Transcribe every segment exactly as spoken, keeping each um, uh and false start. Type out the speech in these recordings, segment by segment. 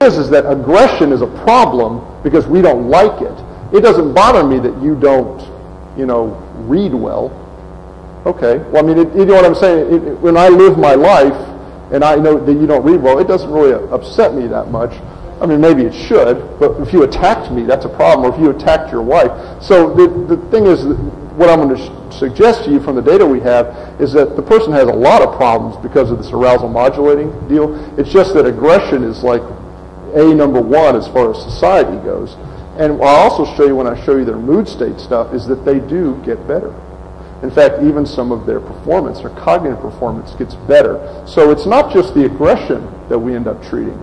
is is that aggression is a problem because we don't like it. It doesn't bother me that you don't, you know, read well. Okay. Well, I mean, it, you know what I'm saying? It, it, when I live my life and I know that you don't read well, it doesn't really upset me that much. I mean, maybe it should, but if you attacked me, that's a problem, or if you attacked your wife. So the, the thing is, what I'm going to suggest to you from the data we have is that the person has a lot of problems because of this arousal modulating deal. It's just that aggression is like A number one as far as society goes. And I'll also show you when I show you their mood state stuff is that they do get better. In fact, even some of their performance, their cognitive performance gets better. So it's not just the aggression that we end up treating.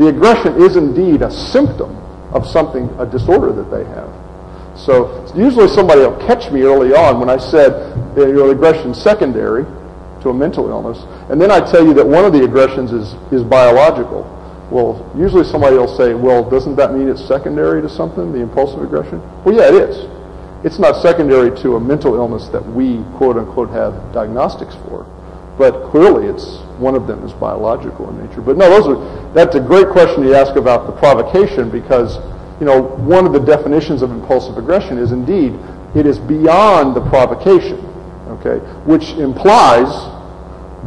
The aggression is indeed a symptom of something, a disorder that they have. So usually somebody will catch me early on when I said the aggression is secondary to a mental illness. And then I tell you that one of the aggressions is, is biological. Well, usually somebody will say, well, doesn't that mean it's secondary to something, the impulsive aggression? Well, yeah, it is. It's not secondary to a mental illness that we, quote unquote, have diagnostics for. But clearly, it's one of them is biological in nature. But no, those are, that's a great question you ask about the provocation, because you know one of the definitions of impulsive aggression is indeed it is beyond the provocation, okay, which implies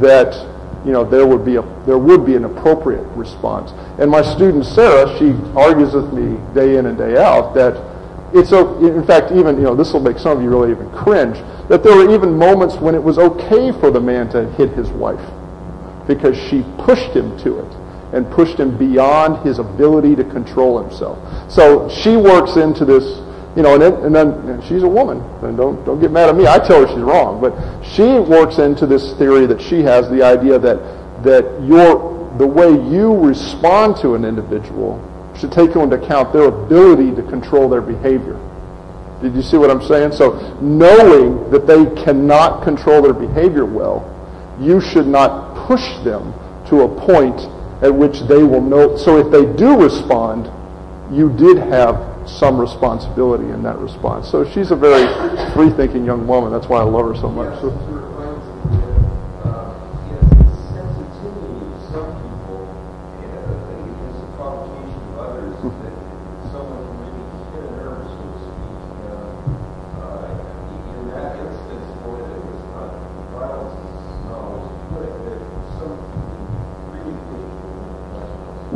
that you know there would be a there would be an appropriate response. And my student Sarah, she argues with me day in and day out that. It's in fact even you know this will make some of you really even cringe that there were even moments when it was okay for the man to hit his wife because she pushed him to it and pushed him beyond his ability to control himself. So she works into this, you know, and, it, and then and she's a woman, and don't don't get mad at me. I tell her she's wrong, but she works into this theory that she has the idea that that your the way you respond to an individual should take into account their ability to control their behavior. Did you see what I'm saying? So knowing that they cannot control their behavior well, you should not push them to a point at which they will know. So if they do respond, you did have some responsibility in that response. So she's a very free-thinking young woman. That's why I love her so much. So,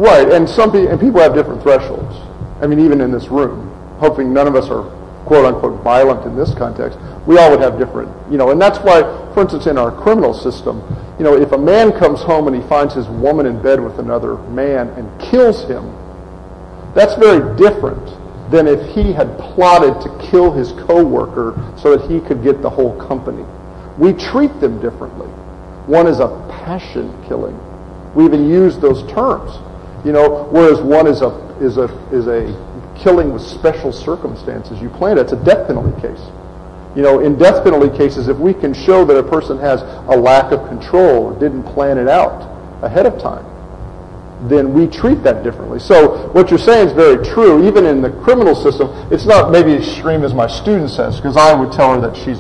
right, and some pe and people have different thresholds. I mean, even in this room, hoping none of us are quote-unquote violent in this context, we all would have different, you know, and that's why, for instance, in our criminal system, you know, if a man comes home and he finds his woman in bed with another man and kills him, that's very different than if he had plotted to kill his coworker so that he could get the whole company. We treat them differently. One is a passion killing. We even use those terms. You know, whereas one is a is a is a killing with special circumstances. You plan it. It's a death penalty case. You know, in death penalty cases, if we can show that a person has a lack of control or didn't plan it out ahead of time, then we treat that differently. So what you're saying is very true. Even in the criminal system, it's not maybe as extreme as my student says, because I would tell her that she's.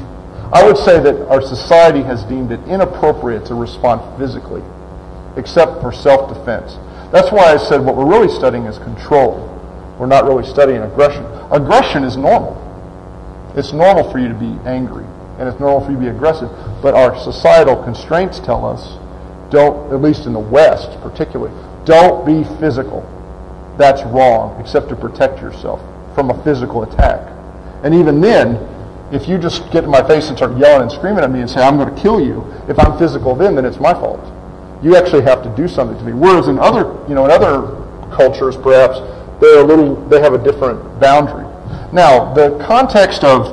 I would say that our society has deemed it inappropriate to respond physically, except for self-defense. That's why I said what we're really studying is control. We're not really studying aggression. Aggression is normal. It's normal for you to be angry, and it's normal for you to be aggressive. But our societal constraints tell us, don't, at least in the West particularly, don't be physical. That's wrong, except to protect yourself from a physical attack. And even then, if you just get in my face and start yelling and screaming at me and say, I'm going to kill you, if I'm physical then, then it's my fault. You actually have to do something to me. Whereas in other, you know, in other cultures, perhaps they're a little, they have a different boundary. Now, the context of,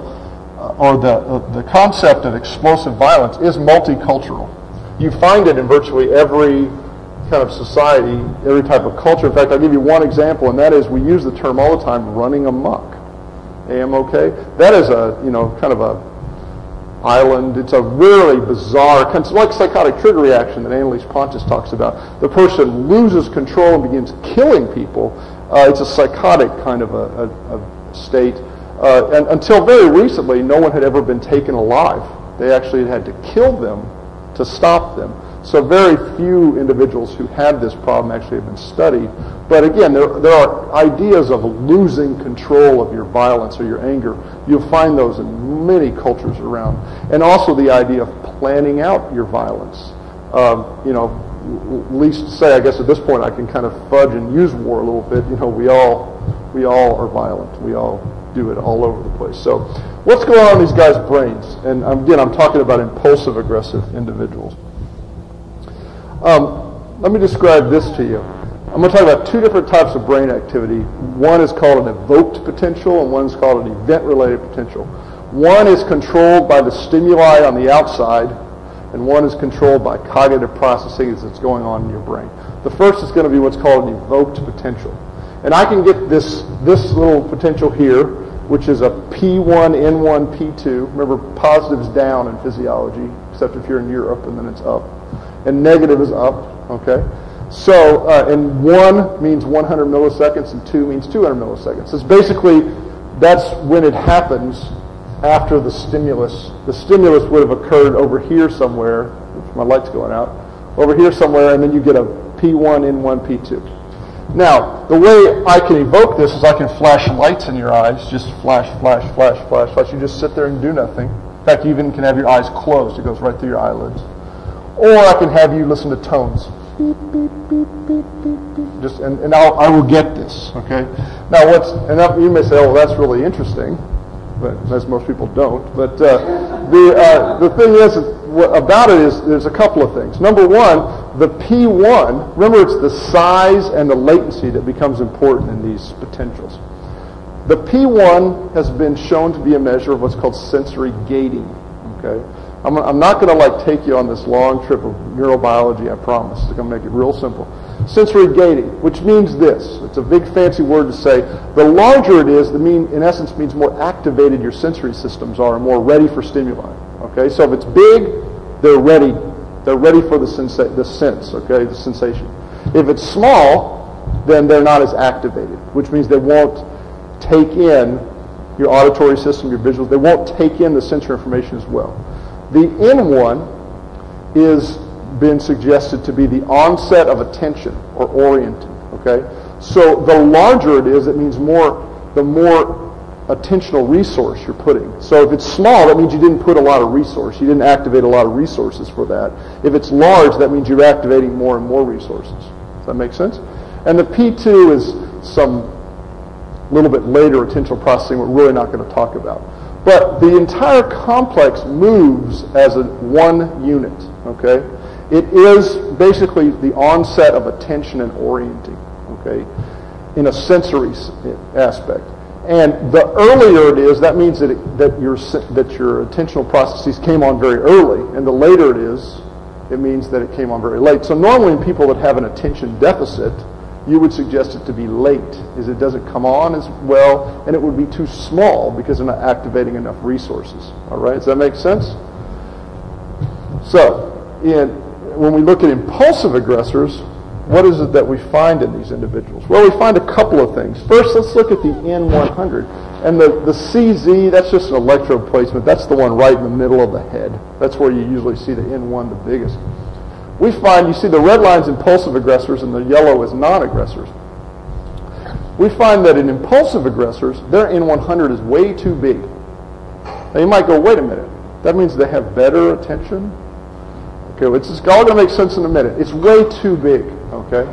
uh, or the uh, the concept of explosive violence is multicultural. You find it in virtually every kind of society, every type of culture. In fact, I'll give you one example, and that is we use the term all the time: running amok. A M O K. That is a, you know, kind of a. island. It's a really bizarre, kind of like psychotic trigger reaction that Annalise Pontius talks about. The person loses control and begins killing people. Uh, it's a psychotic kind of a, a, a state. Uh, and until very recently, no one had ever been taken alive. They actually had to kill them to stop them. So very few individuals who had this problem actually have been studied. But again, there, there are ideas of losing control of your violence or your anger. You'll find those in many cultures around. And also the idea of planning out your violence. Um, you know, least say, I guess at this point I can kind of fudge and use war a little bit. You know, we all, we all are violent. We all do it all over the place. So what's going on in these guys' brains? And again, I'm talking about impulsive, aggressive individuals. Um, let me describe this to you. I'm going to talk about two different types of brain activity. One is called an evoked potential, and one is called an event-related potential. One is controlled by the stimuli on the outside, and one is controlled by cognitive processing that's going on in your brain. The first is going to be what's called an evoked potential. And I can get this, this little potential here, which is a P one, N one, P two. Remember, positive is down in physiology, except if you're in Europe, and then it's up. And negative is up, okay? So, uh, and one means one hundred milliseconds, and two means two hundred milliseconds. It's basically, that's when it happens after the stimulus. The stimulus would have occurred over here somewhere, which my light's going out, over here somewhere, and then you get a P one, N one, P two. Now, the way I can evoke this is I can flash lights in your eyes, just flash, flash, flash, flash, flash. You just sit there and do nothing. In fact, you even can have your eyes closed. It goes right through your eyelids. Or I can have you listen to tones. Beep, beep, beep, beep, beep, beep. Just, and and I'll, I will get this, okay? Now, what's, and you may say, oh, well, that's really interesting, but as most people don't. But uh, the, uh, the thing is, what about it is there's a couple of things. Number one, the P one, remember it's the size and the latency that becomes important in these potentials. The P one has been shown to be a measure of what's called sensory gating, okay? I'm, I'm not going to like take you on this long trip of neurobiology, I promise. I'm going to make it real simple. Sensory gating, which means this. It's a big fancy word to say. The larger it is, the mean, in essence, means more activated your sensory systems are and more ready for stimuli. Okay, so if it's big, they're ready. They're ready for the, sensa the sense, okay, the sensation. If it's small, then they're not as activated, which means they won't take in your auditory system, your visuals. They won't take in the sensory information as well. The N one is been suggested to be the onset of attention or orienting. Okay, so the larger it is, it means more. The more attentional resource you're putting. So if it's small, that means you didn't put a lot of resource. You didn't activate a lot of resources for that. If it's large, that means you're activating more and more resources. Does that make sense? And the P two is some little bit later attentional processing. We're really not going to talk about. But the entire complex moves as a one unit, okay? It is basically the onset of attention and orienting, okay, in a sensory aspect. And the earlier it is, that means that, it, that, your, that your attentional processes came on very early, and the later it is, it means that it came on very late. So normally in people that have an attention deficit, you would suggest it to be late, is it doesn't come on as well, and it would be too small because they're not activating enough resources. All right, does that make sense? So, in, when we look at impulsive aggressors, what is it that we find in these individuals? Well, we find a couple of things. First, let's look at the N one hundred. And the, the C Z, that's just an electrode placement. That's the one right in the middle of the head. That's where you usually see the N one the biggest. We find, you see the red line's impulsive aggressors and the yellow is non-aggressors. We find that in impulsive aggressors, their N one hundred is way too big. Now you might go, wait a minute, that means they have better attention? Okay, well, it's all going to make sense in a minute. It's way too big, okay?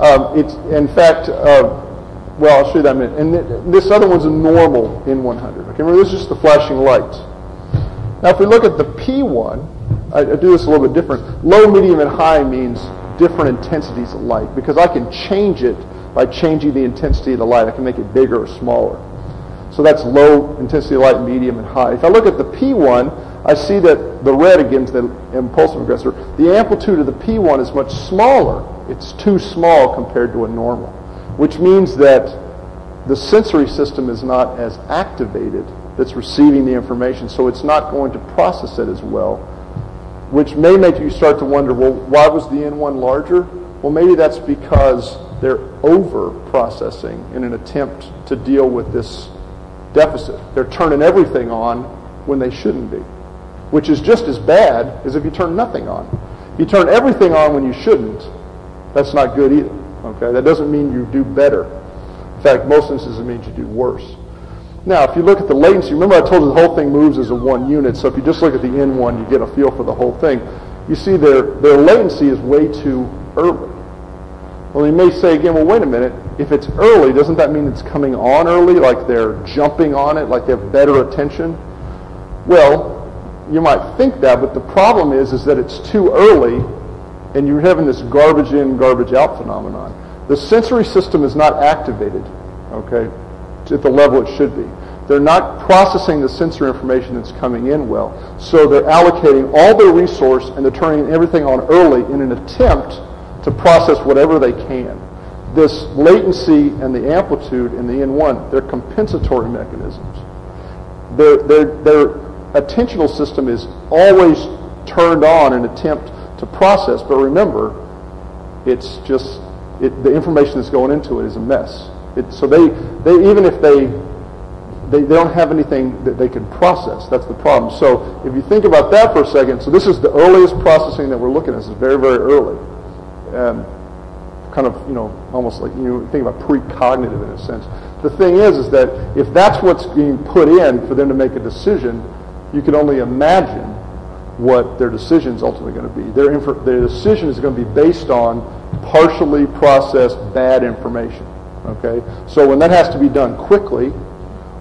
Um, it's, in fact, uh, well, I'll show you that in a minute. And th this other one's a normal N one hundred. Okay, remember, this is just the flashing lights. Now if we look at the P one, I do this a little bit different. Low, medium, and high means different intensities of light because I can change it by changing the intensity of the light. I can make it bigger or smaller. So that's low intensity of light, medium, and high. If I look at the P one, I see that the red against the impulsive aggressor, the amplitude of the P one is much smaller. It's too small compared to a normal, which means that the sensory system is not as activated that's receiving the information, so it's not going to process it as well, which may make you start to wonder, well, why was the N one larger? Well, maybe that's because they're over-processing in an attempt to deal with this deficit. They're turning everything on when they shouldn't be, which is just as bad as if you turn nothing on. You turn everything on when you shouldn't, that's not good either. Okay, that doesn't mean you do better. In fact, most instances it means you do worse. Now, if you look at the latency, remember I told you the whole thing moves as a one unit, so if you just look at the N one, you get a feel for the whole thing. You see their, their latency is way too early. Well, you may say again, well, wait a minute, if it's early, doesn't that mean it's coming on early, like they're jumping on it, like they have better attention? Well, you might think that, but the problem is, is that it's too early, and you're having this garbage in, garbage out phenomenon. The sensory system is not activated, okay, at the level it should be. They're not processing the sensory information that's coming in well. So they're allocating all their resource and they're turning everything on early in an attempt to process whatever they can. This latency and the amplitude and the N one, they're compensatory mechanisms. Their, their, their attentional system is always turned on in an attempt to process, but remember, it's just, it, the information that's going into it is a mess. It, so they, they, even if they, they, they don't have anything that they can process, that's the problem. So if you think about that for a second, so this is the earliest processing that we're looking at. This is very, very early. Um, kind of, you know, almost like, you think about precognitive in a sense. The thing is, is that if that's what's being put in for them to make a decision, you can only imagine what their decision's ultimately going to be. Their, inf their decision is going to be based on partially processed bad information. Okay, so when that has to be done quickly,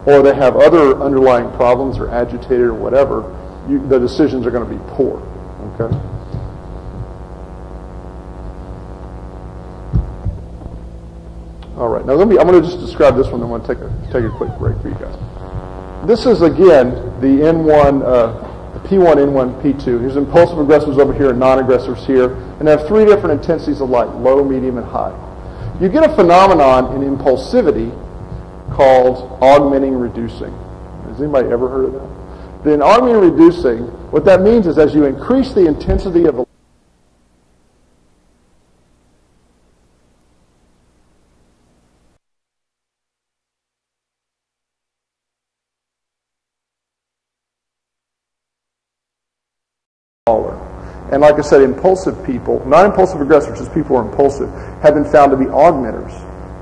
or they have other underlying problems or agitated or whatever, you, the decisions are going to be poor. Okay. All right. Now let me. I'm going to just describe this one. Then I'm going to take a take a quick break for you guys. This is again the N one, uh, the P one, N one, P two. Here's impulsive aggressors over here and non-aggressors here, and they have three different intensities of light: low, medium, and high. You get a phenomenon in impulsivity called augmenting reducing. Has anybody ever heard of that? Then augmenting reducing, what that means is as you increase the intensity of the And like I said, impulsive people, not impulsive aggressors, just people who are impulsive, have been found to be augmenters.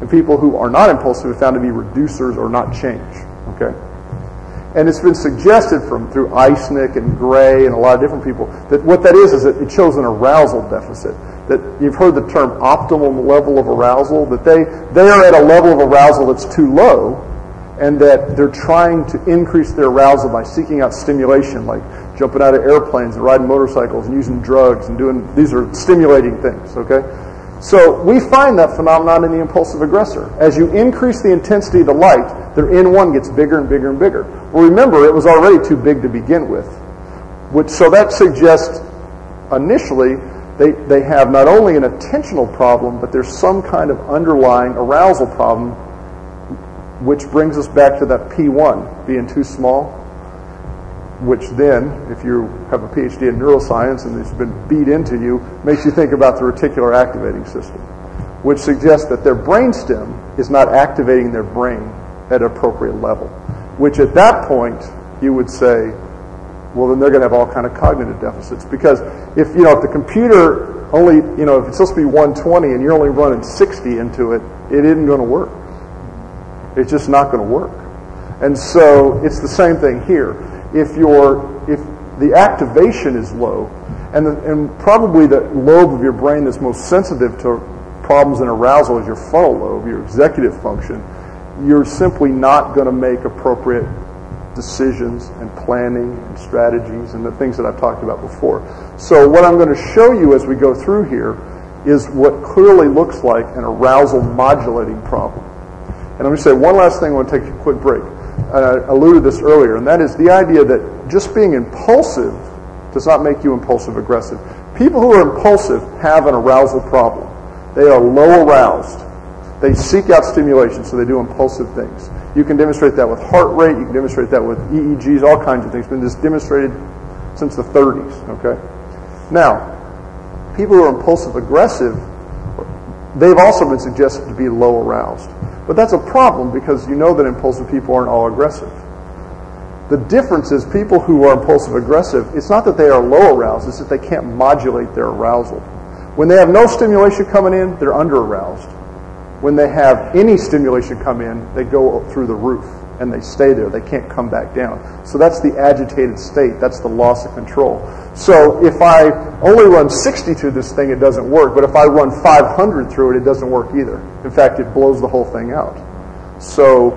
And people who are not impulsive are found to be reducers or not change. Okay? And it's been suggested from through Eysenck and Gray and a lot of different people that what that is is that it shows an arousal deficit. That you've heard the term optimal level of arousal, that they, they are at a level of arousal that's too low, and that they're trying to increase their arousal by seeking out stimulation, like jumping out of airplanes and riding motorcycles and using drugs and doing, these are stimulating things, okay? So we find that phenomenon in the impulsive aggressor. As you increase the intensity of the light, their N one gets bigger and bigger and bigger. Well, remember, it was already too big to begin with. Which, so that suggests initially they, they have not only an attentional problem, but there's some kind of underlying arousal problem, which brings us back to that P one being too small, which then, if you have a P H D in neuroscience and it's been beat into you, makes you think about the reticular activating system, which suggests that their brainstem is not activating their brain at an appropriate level, which at that point you would say, well, then they're going to have all kind of cognitive deficits, because if you know if the computer only, you know, if it's supposed to be one twenty and you're only running sixty into it, it isn't going to work. It's just not going to work. And so it's the same thing here. If your if the activation is low, and the, and probably the lobe of your brain that's most sensitive to problems and arousal is your frontal lobe, your executive function, you're simply not going to make appropriate decisions and planning and strategies and the things that I've talked about before. So what I'm going to show you as we go through here is what clearly looks like an arousal modulating problem. And I'm going to say one last thing. I want to take a quick break. I alluded to this earlier, and that is the idea that just being impulsive does not make you impulsive aggressive. People who are impulsive have an arousal problem. They are low aroused. They seek out stimulation, so they do impulsive things. You can demonstrate that with heart rate. You can demonstrate that with E E Gs, all kinds of things. It's been just demonstrated since the thirties. Okay. Now, people who are impulsive aggressive, they've also been suggested to be low aroused. But that's a problem because you know that impulsive people aren't all aggressive. The difference is people who are impulsive aggressive, it's not that they are low aroused, it's that they can't modulate their arousal. When they have no stimulation coming in, they're under aroused. When they have any stimulation come in, they go through the roof and they stay there. They can't come back down. So that's the agitated state. That's the loss of control. So if I only run sixty through this thing, it doesn't work. But if I run five hundred through it, it doesn't work either. In fact, it blows the whole thing out. So,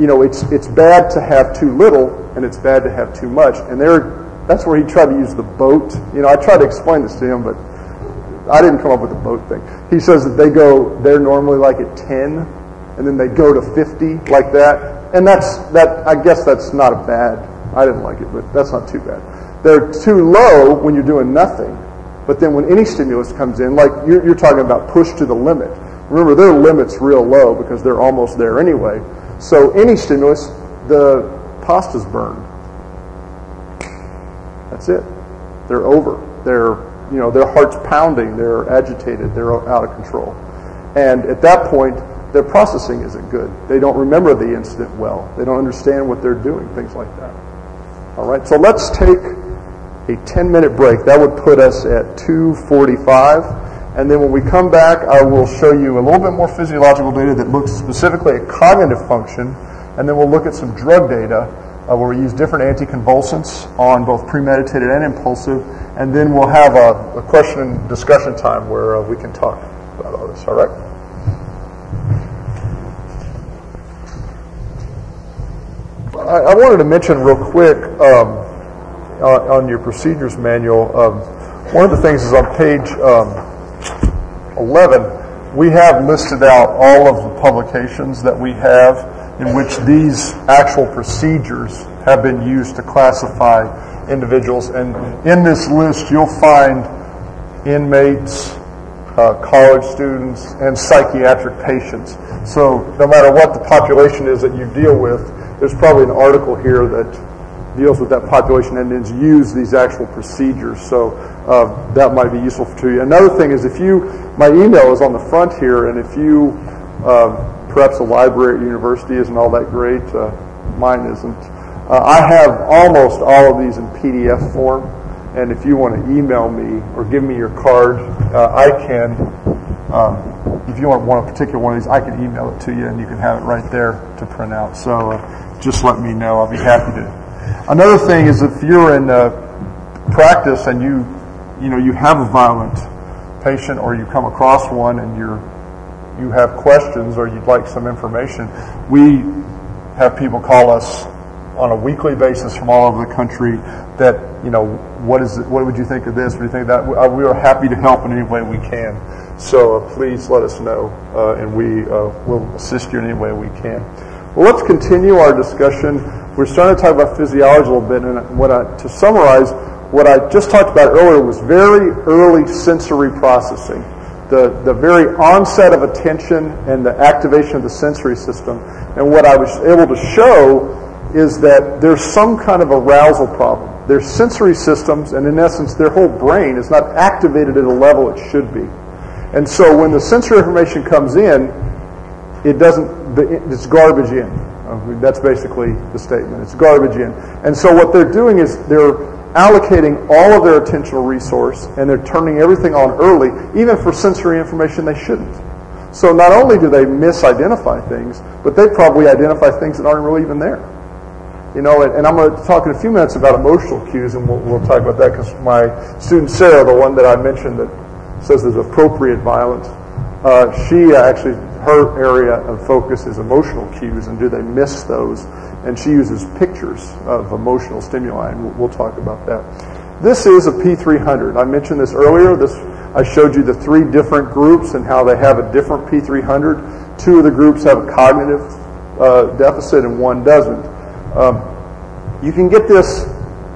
you know, it's it's bad to have too little, and it's bad to have too much. And there, that's where he tried to use the boat. You know, I tried to explain this to him, but I didn't come up with the boat thing. He says that they go, they're normally like at ten, and then they go to fifty, like that. And that's, that. I guess that's not a bad, I didn't like it, but that's not too bad. They're too low when you're doing nothing. But then when any stimulus comes in, like you're, you're talking about push to the limit. Remember, their limit's real low because they're almost there anyway. So any stimulus, the pasta's burned. That's it. They're over. They're You know, their heart's pounding, they're agitated, they're out of control. And at that point, their processing isn't good. They don't remember the incident well. They don't understand what they're doing, things like that. All right, so let's take a ten-minute break. That would put us at two forty-five. And then when we come back, I will show you a little bit more physiological data that looks specifically at cognitive function. And then we'll look at some drug data uh, where we use different anticonvulsants on both premeditated and impulsive. And then we'll have a, a question and discussion time where uh, we can talk about all this, all right? I, I wanted to mention real quick um, on, on your procedures manual, um, one of the things is on page um, eleven, we have listed out all of the publications that we have in which these actual procedures have been used to classify individuals, and in this list you'll find inmates, uh, college students, and psychiatric patients. So no matter what the population is that you deal with, there's probably an article here that deals with that population and has used these actual procedures, so uh, that might be useful to you. Another thing is, if you, my email is on the front here, and if you, uh, perhaps the library at university isn't all that great, uh, mine isn't. Uh, I have almost all of these in P D F form, and if you want to email me or give me your card, uh, I can, um, if you want one, a particular one of these, I can email it to you and you can have it right there to print out. So uh, just let me know. I'll be happy to. Another thing is, if you're in uh, practice and you, you, know, you have a violent patient, or you come across one and you're, you have questions or you'd like some information, we have people call us on a weekly basis from all over the country that, you know, what is it, what would you think of this, what do you think of that? We are happy to help in any way we can. So uh, please let us know, uh, and we uh, will assist you in any way we can. Well, let's continue our discussion. We're starting to talk about physiology a little bit, and what I, to summarize, what I just talked about earlier was very early sensory processing. The, the very onset of attention and the activation of the sensory system. And what I was able to show is that there's some kind of arousal problem. Their sensory systems, and in essence, their whole brain is not activated at a level it should be. And so when the sensory information comes in, it doesn't, it's garbage in. I mean, that's basically the statement. It's garbage in. And so what they're doing is they're allocating all of their attentional resource, and they're turning everything on early, even for sensory information they shouldn't. So not only do they misidentify things, but they probably identify things that aren't really even there. You know, and I'm going to talk in a few minutes about emotional cues, and we'll, we'll talk about that, because my student Sarah, the one that I mentioned that says there's appropriate violence, uh, she actually, her area of focus is emotional cues, and do they miss those? And she uses pictures of emotional stimuli, and we'll, we'll talk about that. This is a P three hundred. I mentioned this earlier. This, I showed you the three different groups and how they have a different P three hundred. Two of the groups have a cognitive uh, deficit, and one doesn't. Um, you can get this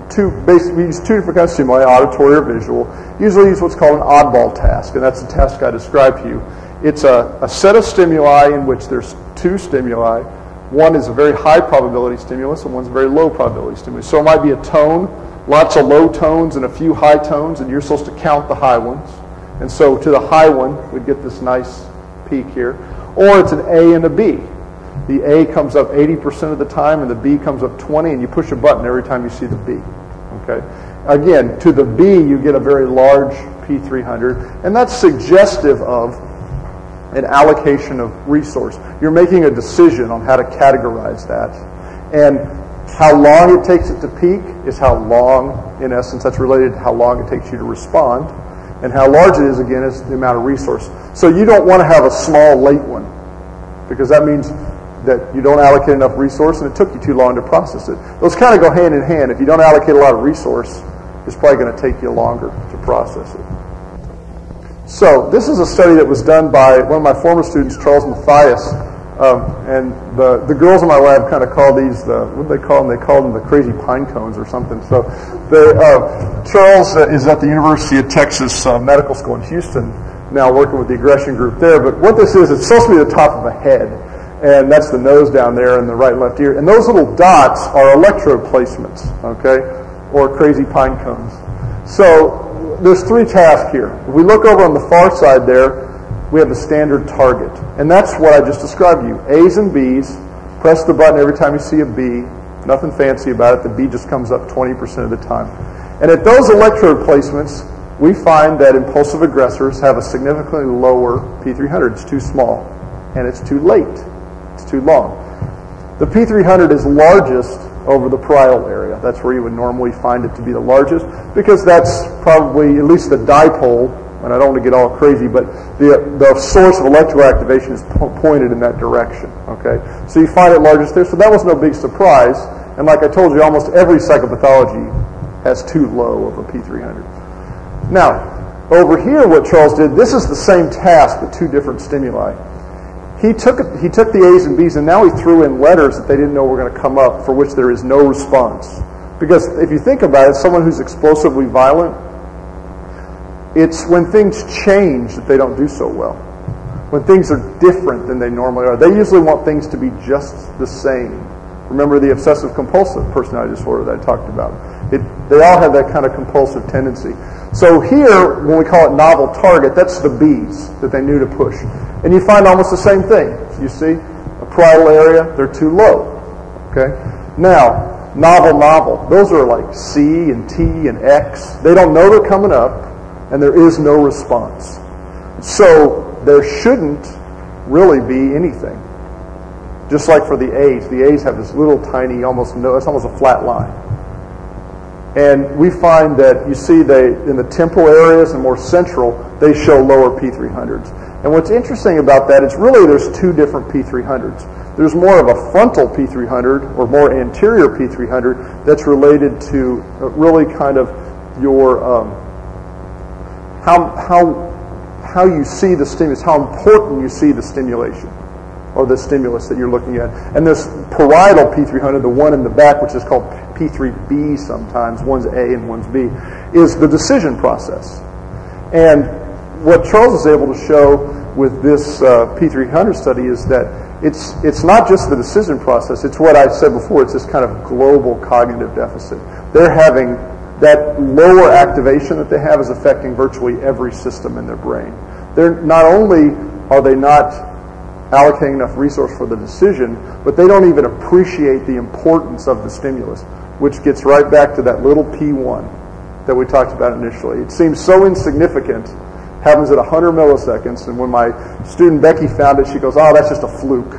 two, basically, use two different kinds of stimuli, auditory or visual. Usually use what's called an oddball task, and that's the task I described to you. It's a, a set of stimuli in which there's two stimuli. One is a very high probability stimulus, and one's a very low probability stimulus. So it might be a tone, lots of low tones and a few high tones, and you're supposed to count the high ones. And so to the high one, we'd get this nice peak here. Or it's an A and a B. the A comes up eighty percent of the time and the B comes up twenty, and you push a button every time you see the B. Okay? Again, to the B, you get a very large P three hundred, and that's suggestive of an allocation of resource. You're making a decision on how to categorize that. And how long it takes it to peak is how long, in essence, that's related to how long it takes you to respond. And how large it is, again, is the amount of resource. So you don't want to have a small late one, because that means that you don't allocate enough resource and it took you too long to process it. Those kind of go hand in hand. If you don't allocate a lot of resource, it's probably going to take you longer to process it. So this is a study that was done by one of my former students, Charles Mathias. Um, and the, the girls in my lab kind of call these, the, what do they call them? They call them the crazy pine cones or something. So the, uh, Charles uh, is at the University of Texas uh, Medical School in Houston, now working with the aggression group there. But what this is, it's supposed to be the top of a head. And that's the nose down there and the right and left ear. And those little dots are electrode placements, okay, or crazy pine cones. So there's three tasks here. If we look over on the far side there, we have the standard target. And that's what I just described to you. A's and B's. Press the button every time you see a B. Nothing fancy about it. The B just comes up twenty percent of the time. And at those electrode placements, we find that impulsive aggressors have a significantly lower P three hundred. It's too small. And it's too late. It's too long. The P three hundred is largest over the parietal area. That's where you would normally find it to be the largest, because that's probably at least the dipole. And I don't want to get all crazy, but the, the source of electroactivation is po pointed in that direction. Okay, so you find it largest there. So that was no big surprise. And like I told you, almost every psychopathology has too low of a P three hundred. Now, over here, what Charles did, this is the same task but two different stimuli. He took, he took the A's and B's, and now he threw in letters that they didn't know were going to come up, for which there is no response. Because if you think about it, someone who's explosively violent, it's when things change that they don't do so well. When things are different than they normally are. They usually want things to be just the same. Remember the obsessive-compulsive personality disorder that I talked about. It, they all have that kind of compulsive tendency. So here, when we call it novel target, that's the B's that they knew to push. And you find almost the same thing. You see, a parietal area, they're too low. Okay. Now, novel, novel. Those are like C and T and X. They don't know they're coming up. And there is no response. So there shouldn't really be anything. Just like for the A's, the A's have this little tiny, almost no, it's almost a flat line. And we find that you see they in the temporal areas and more central, they show lower P three hundreds. And what's interesting about that is really there's two different P three hundreds. There's more of a frontal P three hundred or more anterior P three hundred that's related to really kind of your um, How, how, how you see the stimulus, how important you see the stimulation or the stimulus that you're looking at. And this parietal P three hundred, the one in the back, which is called P three B sometimes, one's A and one's B, is the decision process. And what Charles is able to show with this uh, P three hundred study is that it's, it's not just the decision process, it's what I said before, it's this kind of global cognitive deficit. They're having that lower activation that they have is affecting virtually every system in their brain. They're not only are they not allocating enough resource for the decision, but they don't even appreciate the importance of the stimulus, which gets right back to that little P one that we talked about initially. It seems so insignificant, happens at one hundred milliseconds, and when my student Becky found it, she goes, oh, that's just a fluke.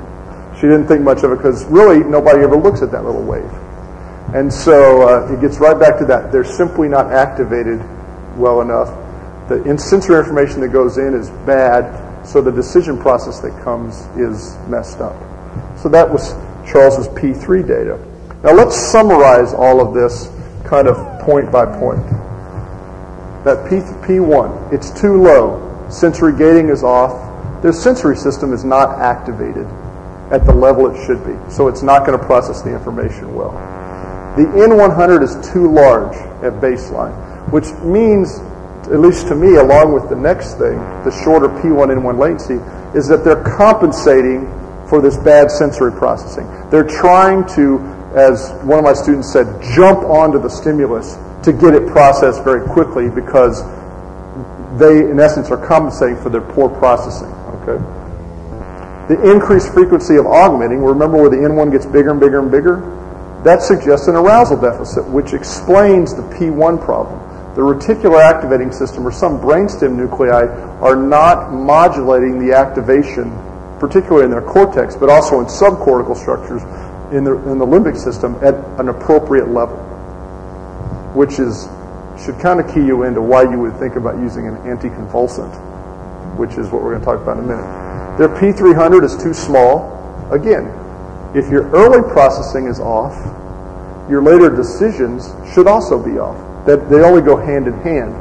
She didn't think much of it because really nobody ever looks at that little wave. And so uh, it gets right back to that. They're simply not activated well enough. The in sensory information that goes in is bad, so the decision process that comes is messed up. So that was Charles's P three data. Now let's summarize all of this kind of point by point. That P one, it's too low. Sensory gating is off. Their sensory system is not activated at the level it should be, so it's not going to process the information well. The N one hundred is too large at baseline, which means, at least to me, along with the next thing, the shorter P one N one latency, is that they're compensating for this bad sensory processing. They're trying to, as one of my students said, jump onto the stimulus to get it processed very quickly because they, in essence, are compensating for their poor processing. Okay. the increased frequency of augmenting, remember where the N one gets bigger and bigger and bigger? That suggests an arousal deficit, which explains the P one problem. The reticular activating system, or some brainstem nuclei, are not modulating the activation, particularly in their cortex, but also in subcortical structures in the, in the limbic system at an appropriate level, which is should kind of key you into why you would think about using an anticonvulsant, which is what we're going to talk about in a minute. Their P three hundred is too small. Again, if your early processing is off, your later decisions should also be off. That they only go hand in hand.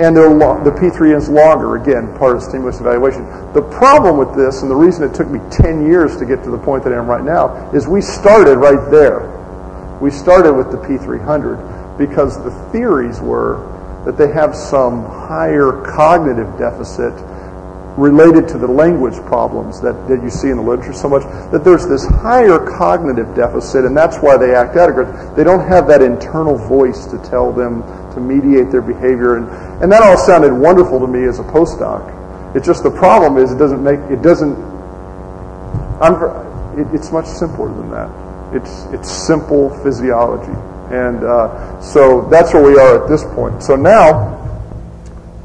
And they're the P three is longer, again, part of stimulus evaluation. The problem with this, and the reason it took me ten years to get to the point that I am right now, is we started right there. We started with the P three hundred because the theories were that they have some higher cognitive deficit related to the language problems that, that you see in the literature so much, that there's this higher cognitive deficit, and that's why they act out of it. They don't have that internal voice to tell them, to mediate their behavior, and, and that all sounded wonderful to me as a postdoc. It's just the problem is it doesn't make, it doesn't, I'm, it, it's much simpler than that. It's, it's simple physiology. And uh, so that's where we are at this point. So now,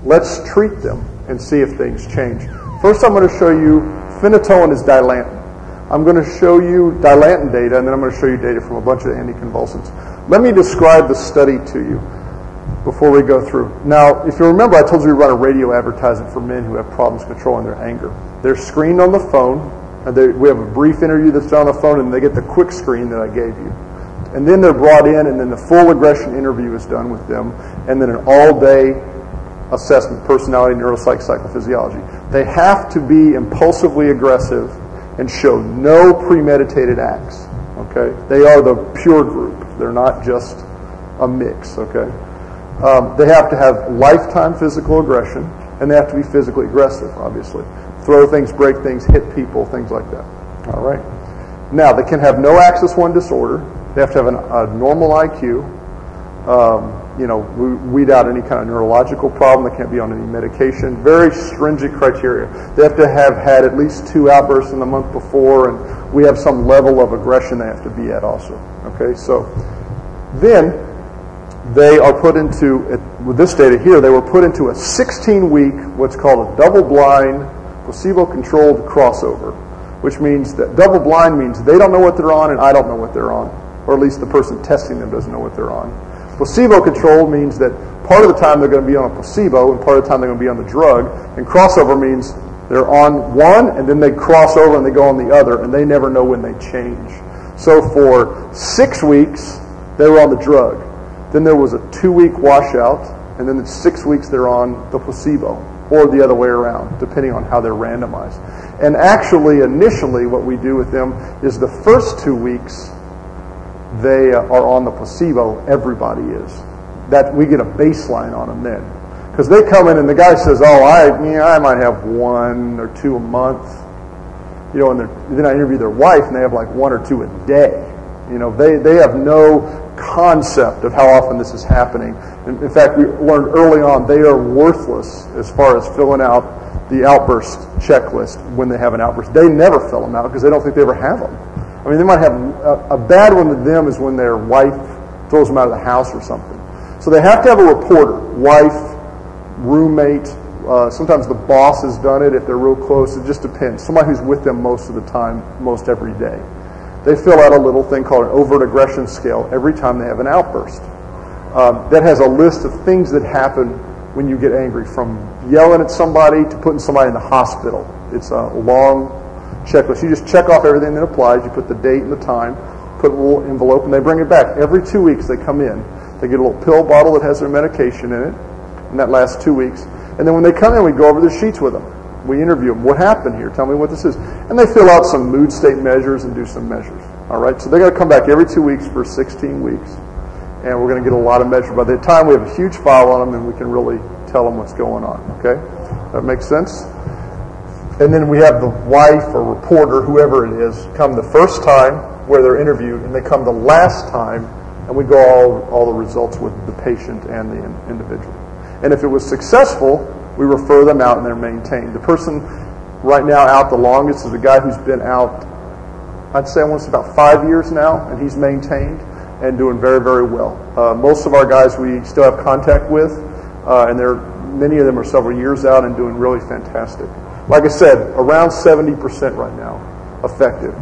let's treat them and see if things change. First, I'm going to show you phenytoin is dilantin. I'm going to show you dilantin data, and then I'm going to show you data from a bunch of anticonvulsants. Let me describe the study to you before we go through. Now, if you remember, I told you we run a radio advertisement for men who have problems controlling their anger. They're screened on the phone, and they, we have a brief interview that's done on the phone, and they get the quick screen that I gave you. And then they're brought in, and then the full aggression interview is done with them, and then an all-day assessment, personality, neuropsych, psychophysiology. They have to be impulsively aggressive and show no premeditated acts. Okay, they are the pure group. They're not just a mix. Okay, um, they have to have lifetime physical aggression, and they have to be physically aggressive, obviously. Throw things, break things, hit people, things like that. All right. Now, they can have no axis one disorder. They have to have an, a normal I Q. Um, you know, weed out any kind of neurological problem. They can't be on any medication. Very stringent criteria. They have to have had at least two outbursts in the month before, and we have some level of aggression they have to be at also. Okay, so then they are put into, with this data here, they were put into a sixteen week, what's called a double-blind, placebo-controlled crossover, which means that double-blind means they don't know what they're on and I don't know what they're on, or at least the person testing them doesn't know what they're on. Placebo control means that part of the time they're going to be on a placebo and part of the time they're going to be on the drug. And crossover means they're on one and then they cross over and they go on the other, and they never know when they change. So for six weeks, they were on the drug. Then there was a two-week washout, and then in six weeks they're on the placebo, or the other way around, depending on how they're randomized. And actually, initially, what we do with them is the first two weeks, they are on the placebo, everybody is. That we get a baseline on them then. Because they come in and the guy says, oh, I, you know, I might have one or two a month. You know, and then I interview their wife and they have like one or two a day. You know, they, they have no concept of how often this is happening. In, in fact, we learned early on they are worthless as far as filling out the outburst checklist when they have an outburst. They never fill them out because they don't think they ever have them. I mean, they might have a, a bad one to them is when their wife throws them out of the house or something. So they have to have a reporter, wife, roommate. Uh, sometimes the boss has done it if they're real close. It just depends. Somebody who's with them most of the time, most every day. They fill out a little thing called an overt aggression scale every time they have an outburst. Um, that has a list of things that happen when you get angry, from yelling at somebody to putting somebody in the hospital. It's a long checklist. You just check off everything that applies. You put the date and the time, put a little envelope, and they bring it back. Every two weeks they come in. They get a little pill bottle that has their medication in it, and that lasts two weeks. And then when they come in, we go over the sheets with them. We interview them. What happened here? Tell me what this is. And they fill out some mood state measures and do some measures. All right, so they got to come back every two weeks for sixteen weeks, and we're going to get a lot of measures. By the time we have a huge file on them, and we can really tell them what's going on. Okay, that makes sense? And then we have the wife or reporter, whoever it is, come the first time where they're interviewed, and they come the last time, and we go all, all the results with the patient and the individual. And if it was successful, we refer them out and they're maintained. The person right now out the longest is a guy who's been out, I'd say almost about five years now, and he's maintained and doing very, very well. Uh, most of our guys we still have contact with, uh, and they're, many of them are several years out and doing really fantastic. Like I said, around seventy percent right now, effective.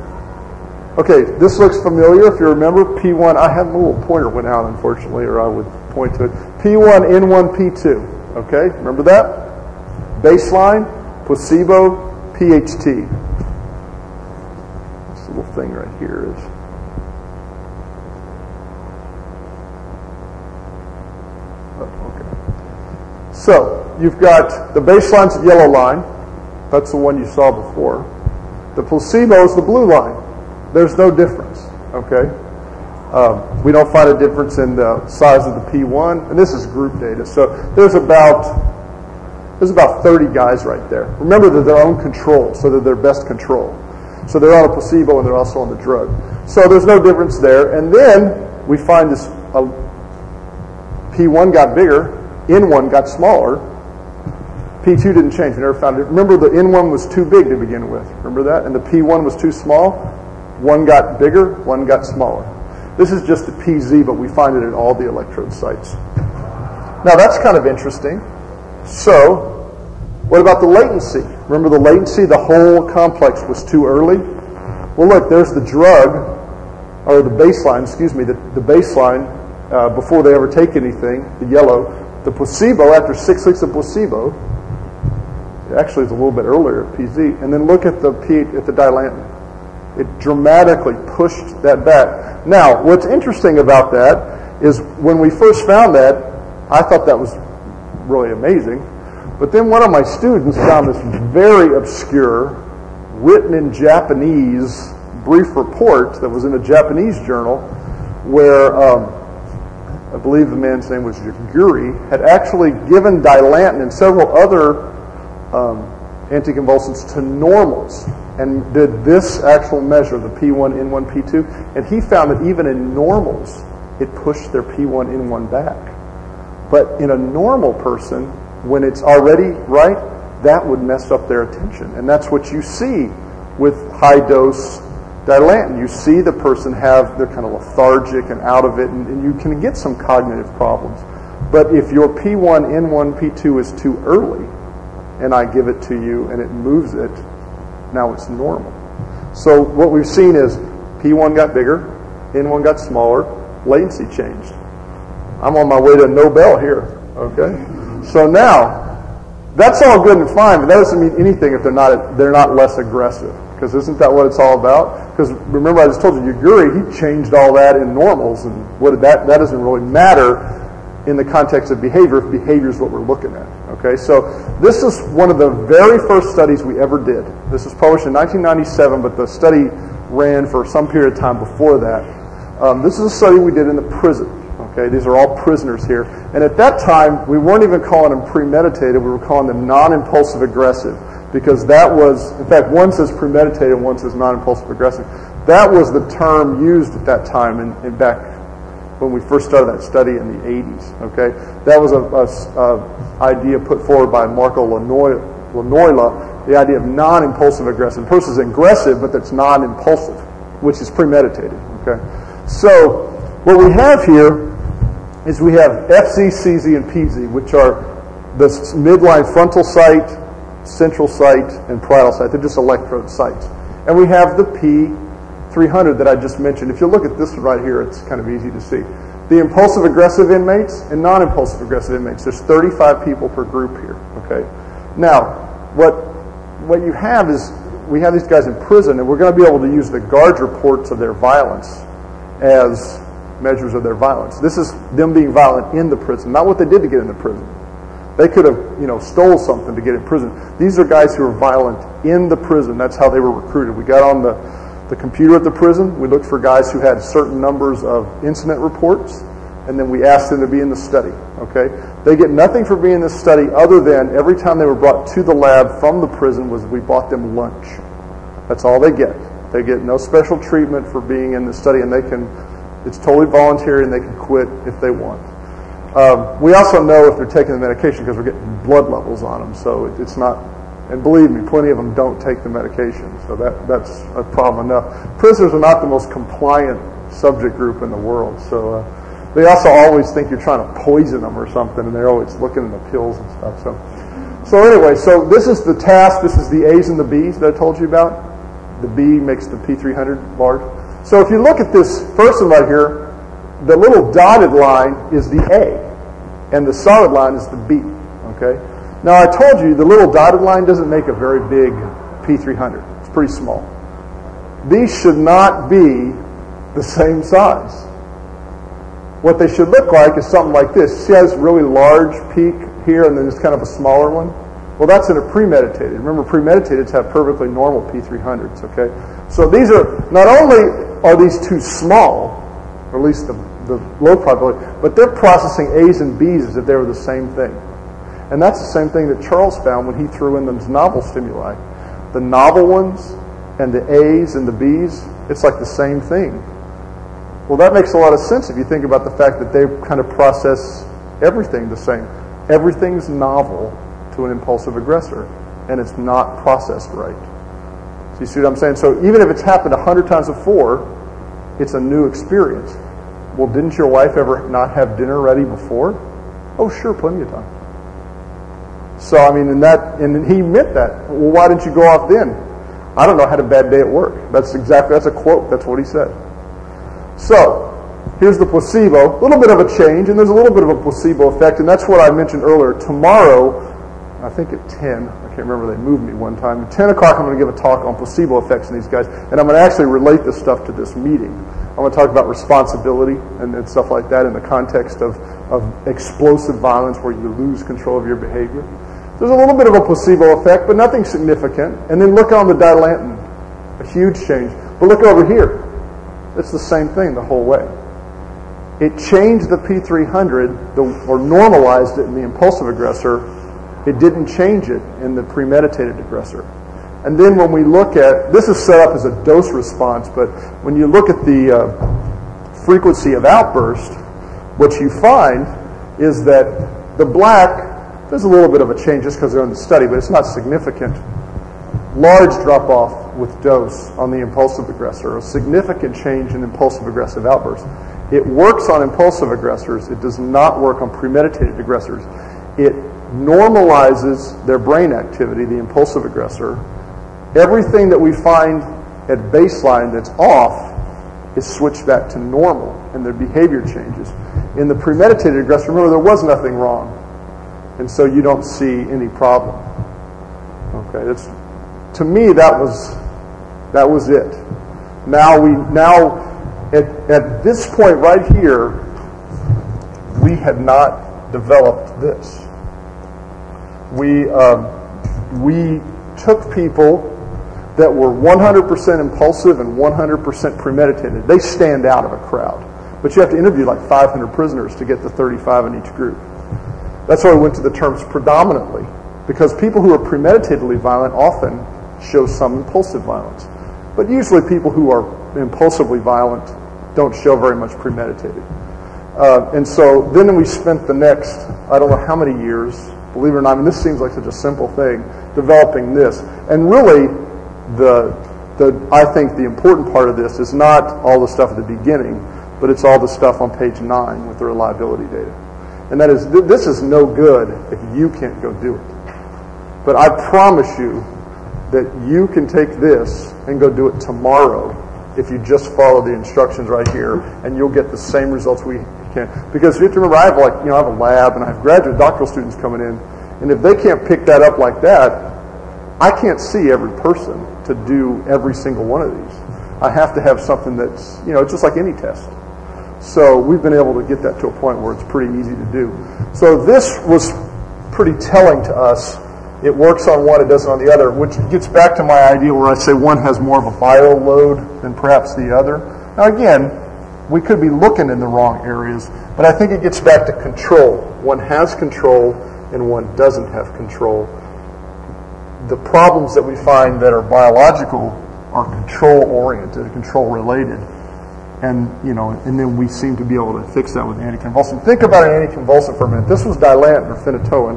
Okay, this looks familiar. If you remember, P one, I had a little pointer went out, unfortunately, or I would point to it. P one, N one, P two, okay? Remember that? Baseline, placebo, P H T. This little thing right here is... Oh, okay. So, you've got the baseline's the yellow line. That's the one you saw before. The placebo is the blue line. There's no difference, okay? Um, we don't find a difference in the size of the P one, and this is group data. So there's about there's about thirty guys right there. Remember, they're their own control, so they're their best control. So they're on a placebo and they're also on the drug. So there's no difference there. And then we find this uh, P one got bigger, N one got smaller, P two didn't change. We never found it. Remember, the N one was too big to begin with. Remember that? And the P one was too small. One got bigger, one got smaller. This is just the P Z, but we find it at all the electrode sites. Now that's kind of interesting. So, what about the latency? Remember the latency? The whole complex was too early? Well look, there's the drug, or the baseline, excuse me, the, the baseline uh, before they ever take anything, the yellow. The placebo, after six weeks of placebo, actually it's a little bit earlier at P Z, and then look at the, P, at the dilantin. It dramatically pushed that back. Now, what's interesting about that is when we first found that, I thought that was really amazing. But then one of my students found this very obscure, written in Japanese, brief report that was in a Japanese journal where um, I believe the man's name was Jiguri, had actually given dilantin and several other um, anticonvulsants to normals, and did this actual measure, the P one, N one, P two, and he found that even in normals, it pushed their P one, N one back. But in a normal person, when it's already right, that would mess up their attention. And that's what you see with high-dose dilantin. You see the person have, they're kind of lethargic and out of it, and, and you can get some cognitive problems. But if your P one, N one, P two is too early, and I give it to you and it moves it, now it's normal. So what we've seen is P one got bigger, N one got smaller, latency changed. I'm on my way to Nobel here, okay? So now, that's all good and fine, but that doesn't mean anything if they're not, they're not less aggressive, because isn't that what it's all about? Because remember I just told you, Jiguri, he changed all that in normals, and what did that, that doesn't really matter in the context of behavior if behavior is what we're looking at. Okay, so this is one of the very first studies we ever did. This was published in nineteen ninety-seven, but the study ran for some period of time before that. Um, this is a study we did in the prison. Okay, these are all prisoners here. And at that time, we weren't even calling them premeditated, we were calling them non-impulsive aggressive, because that was, in fact, one says premeditated, one says non-impulsive aggressive. That was the term used at that time in, in back when we first started that study in the eighties, okay? That was a, a, a idea put forward by Marco Lanoila, the idea of non-impulsive aggressive. The person's aggressive, but that's non-impulsive, which is premeditated, okay? So what we have here is we have F Z, C Z, and P Z, which are the midline frontal site, central site, and parietal site. They're just electrode sites. And we have the P three hundred that I just mentioned. If you look at this right here, it's kind of easy to see. The impulsive aggressive inmates and non-impulsive aggressive inmates. There's thirty-five people per group here, okay? Now, what, what you have is, we have these guys in prison, and we're gonna be able to use the guards' reports of their violence as measures of their violence. This is them being violent in the prison, not what they did to get into prison. They could have, you know, stole something to get in prison. These are guys who are violent in the prison. That's how they were recruited. We got on the the computer at the prison, we looked for guys who had certain numbers of incident reports, and then we asked them to be in the study, okay? They get nothing for being in the study other than every time they were brought to the lab from the prison was we bought them lunch. That's all they get. They get no special treatment for being in the study, and they can, it's totally voluntary and they can quit if they want. Um, we also know if they're taking the medication because we're getting blood levels on them, so it, it's not And believe me, plenty of them don't take the medication, so that, that's a problem enough. Prisoners are not the most compliant subject group in the world, so uh, they also always think you're trying to poison them or something, and they're always looking in the pills and stuff. So, so anyway, so this is the task. This is the A's and the B's that I told you about. The B makes the P three hundred large. So if you look at this first one right here, the little dotted line is the A, and the solid line is the B, okay? Now, I told you the little dotted line doesn't make a very big P three hundred. It's pretty small. These should not be the same size. What they should look like is something like this. See how this really large peak here and then it's kind of a smaller one? Well, that's in a premeditated. Remember, premeditateds have perfectly normal P three hundreds, okay? So these are, not only are these too small, or at least the, the low probability, but they're processing A's and B's as if they were the same thing. And that's the same thing that Charles found when he threw in those novel stimuli. The novel ones and the A's and the B's, it's like the same thing. Well, that makes a lot of sense if you think about the fact that they kind of process everything the same. Everything's novel to an impulsive aggressor, and it's not processed right. So you see what I'm saying? So even if it's happened a hundred times before, it's a new experience. Well, didn't your wife ever not have dinner ready before? Oh, sure, plenty of time. So, I mean, and, that, and he meant that. Well, why didn't you go off then? I don't know, I had a bad day at work. That's exactly, that's a quote. That's what he said. So, here's the placebo. A little bit of a change, and there's a little bit of a placebo effect, and that's what I mentioned earlier. Tomorrow, I think at ten, I can't remember, they moved me one time. At ten o'clock, I'm going to give a talk on placebo effects in these guys, and I'm going to actually relate this stuff to this meeting. I'm going to talk about responsibility and, and stuff like that in the context of, of explosive violence where you lose control of your behavior. There's a little bit of a placebo effect, but nothing significant. And then look on the dilantin, a huge change. But look over here. It's the same thing the whole way. It changed the P three hundred, the, or normalized it in the impulsive aggressor. It didn't change it in the premeditated aggressor. And then when we look at, this is set up as a dose response, but when you look at the uh, frequency of outburst, what you find is that the black, there's a little bit of a change just because they're in the study, but it's not significant. Large drop-off with dose on the impulsive aggressor, a significant change in impulsive aggressive outbursts. It works on impulsive aggressors. It does not work on premeditated aggressors. It normalizes their brain activity, the impulsive aggressor. Everything that we find at baseline that's off is switched back to normal, and their behavior changes. In the premeditated aggressor, remember, there was nothing wrong. And so you don't see any problem. Okay, that's, to me, that was that was it. Now we now at at this point right here, we had not developed this. We um, we took people that were one hundred percent impulsive and one hundred percent premeditated. They stand out of a crowd, but you have to interview like five hundred prisoners to get the thirty-five in each group. That's why we went to the terms predominantly, because people who are premeditatedly violent often show some impulsive violence. But usually people who are impulsively violent don't show very much premeditated. Uh, and so then we spent the next, I don't know how many years, believe it or not, I mean, this seems like such a simple thing, developing this. And really, the, the I think the important part of this is not all the stuff at the beginning, but it's all the stuff on page nine with the reliability data. And that is, this is no good if you can't go do it. But I promise you that you can take this and go do it tomorrow if you just follow the instructions right here, and you'll get the same results we can. Because you have to remember, I have like, you know, I have a lab, and I have graduate doctoral students coming in, and if they can't pick that up like that, I can't see every person to do every single one of these. I have to have something that's, you know, it's just like any test. So we've been able to get that to a point where it's pretty easy to do. So this was pretty telling to us. It works on one, it doesn't on the other, which gets back to my idea where I say one has more of a viral load than perhaps the other. Now again, we could be looking in the wrong areas, but I think it gets back to control. One has control and one doesn't have control. The problems that we find that are biological are control-oriented, control-related. And, you know, and then we seem to be able to fix that with anticonvulsant. Think about an anticonvulsant for a minute. This was dilantin or phenytoin,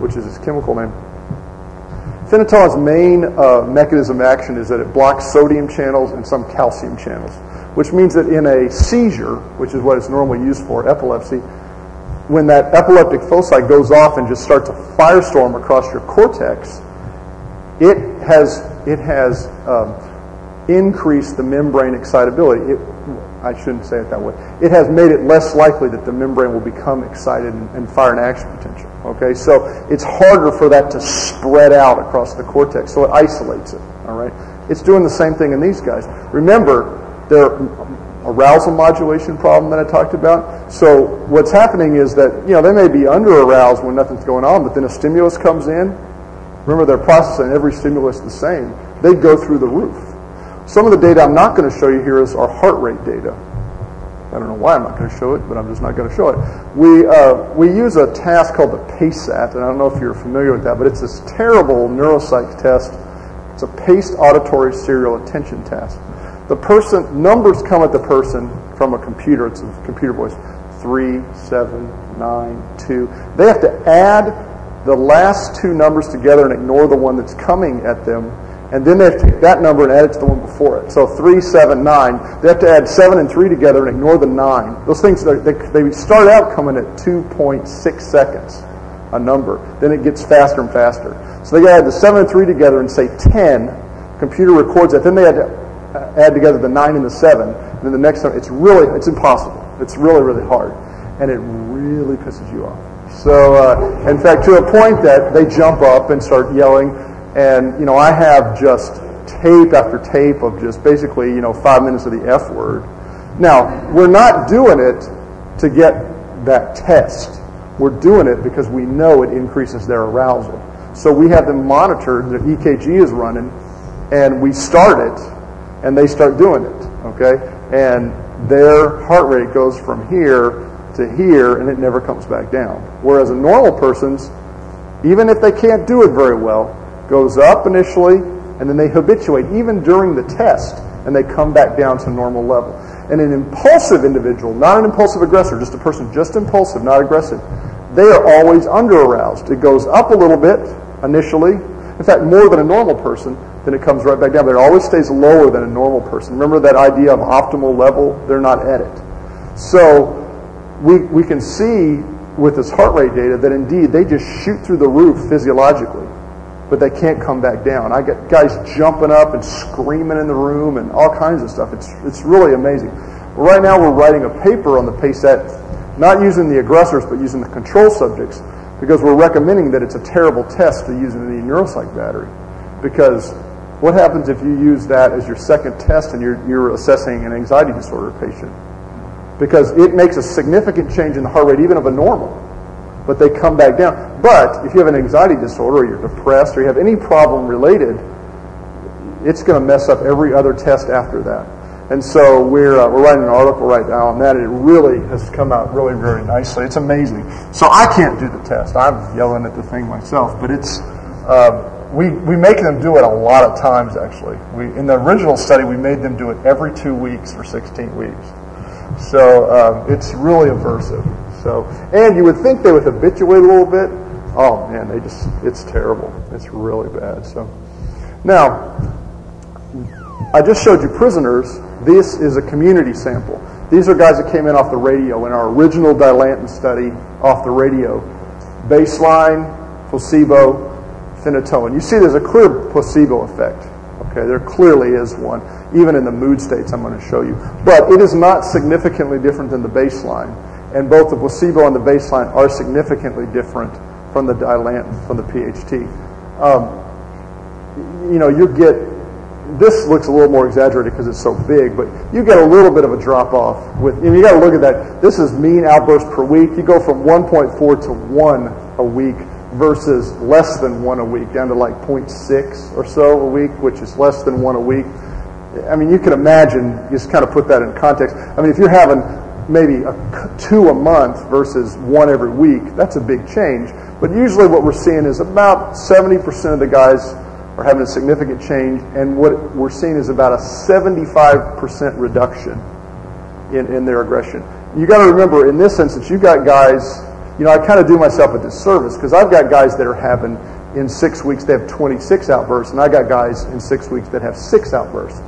which is its chemical name. Phenoton's main uh, mechanism of action is that it blocks sodium channels and some calcium channels, which means that in a seizure, which is what it's normally used for, epilepsy, when that epileptic foci goes off and just starts a firestorm across your cortex, it has, it has um, increased the membrane excitability. It, I shouldn't say it that way. It has made it less likely that the membrane will become excited and, and fire an action potential. Okay, so it's harder for that to spread out across the cortex, so it isolates it. All right, it's doing the same thing in these guys. Remember, their arousal modulation problem that I talked about. So what's happening is that you know they may be under aroused when nothing's going on, but then a stimulus comes in. Remember, they're processing every stimulus the same. They go through the roof. Some of the data I'm not going to show you here is our heart rate data. I don't know why I'm not going to show it, but I'm just not going to show it. We, uh, we use a task called the PACE-AT, and I don't know if you're familiar with that, but it's this terrible neuropsych test. It's a paced auditory serial attention task. The person, numbers come at the person from a computer. It's a computer voice. Three, seven, nine, two. They have to add the last two numbers together and ignore the one that's coming at them. And then they have to take that number and add it to the one before it. So three, seven, nine. They have to add seven and three together and ignore the nine. Those things, they, they start out coming at two point six seconds, a number. Then it gets faster and faster. So they add the seven and three together and say ten. The computer records that. Then they had to add together the nine and the seven. And then the next time, it's really, it's impossible. It's really, really hard. And it really pisses you off. So, uh, in fact, to a point that they jump up and start yelling. And, you know, I have just tape after tape of just basically, you know, five minutes of the F word. Now, we're not doing it to get that test. We're doing it because we know it increases their arousal. So we have them monitored, their E K G is running, and we start it, and they start doing it, okay? And their heart rate goes from here to here, and it never comes back down. Whereas a normal person's, even if they can't do it very well, goes up initially, and then they habituate even during the test, and they come back down to normal level. And an impulsive individual, not an impulsive aggressor, just a person just impulsive, not aggressive, they are always under-aroused. It goes up a little bit initially, in fact, more than a normal person, then it comes right back down. But it always stays lower than a normal person. Remember that idea of optimal level? They're not at it. So we, we can see with this heart rate data that indeed they just shoot through the roof physiologically, but they can't come back down. I get guys jumping up and screaming in the room and all kinds of stuff. It's it's really amazing. Right now we're writing a paper on the PACE-AT, not using the aggressors but using the control subjects, because we're recommending that it's a terrible test to use in the neuropsych battery. Because what happens if you use that as your second test and you're, you're assessing an anxiety disorder patient? Because it makes a significant change in the heart rate even of a normal, but they come back down. But if you have an anxiety disorder or you're depressed or you have any problem related, it's going to mess up every other test after that. And so we're, uh, we're writing an article right now on that, and it really has come out really, very nicely. It's amazing. So I can't do the test. I'm yelling at the thing myself. But it's uh, we, we make them do it a lot of times, actually. We, in the original study, we made them do it every two weeks for sixteen weeks. So um, it's really aversive. So, and you would think they would habituate a little bit. Oh man, they just, it's terrible. It's really bad. So, now, I just showed you prisoners. This is a community sample. These are guys that came in off the radio in our original Dilantin study, off the radio. Baseline, placebo, phenytoin. You see there's a clear placebo effect. Okay, there clearly is one, even in the mood states I'm going to show you. But it is not significantly different than the baseline. And both the placebo and the baseline are significantly different from the Dilantin, from the P H T. Um, you know, you get, this looks a little more exaggerated because it's so big, but you get a little bit of a drop-off with, and you got to look at that. This is mean outbursts per week. You go from one point four to one a week versus less than one a week, down to like zero point six or so a week, which is less than one a week. I mean, you can imagine, just kind of put that in context. I mean, if you're having maybe a, two a month versus one every week, that's a big change. But usually what we're seeing is about seventy percent of the guys are having a significant change, and what we're seeing is about a seventy-five percent reduction in, in their aggression. You got to remember, in this instance, you've got guys, you know, I kind of do myself a disservice because I've got guys that are having in six weeks they have twenty-six outbursts, and I got guys in six weeks that have six outbursts.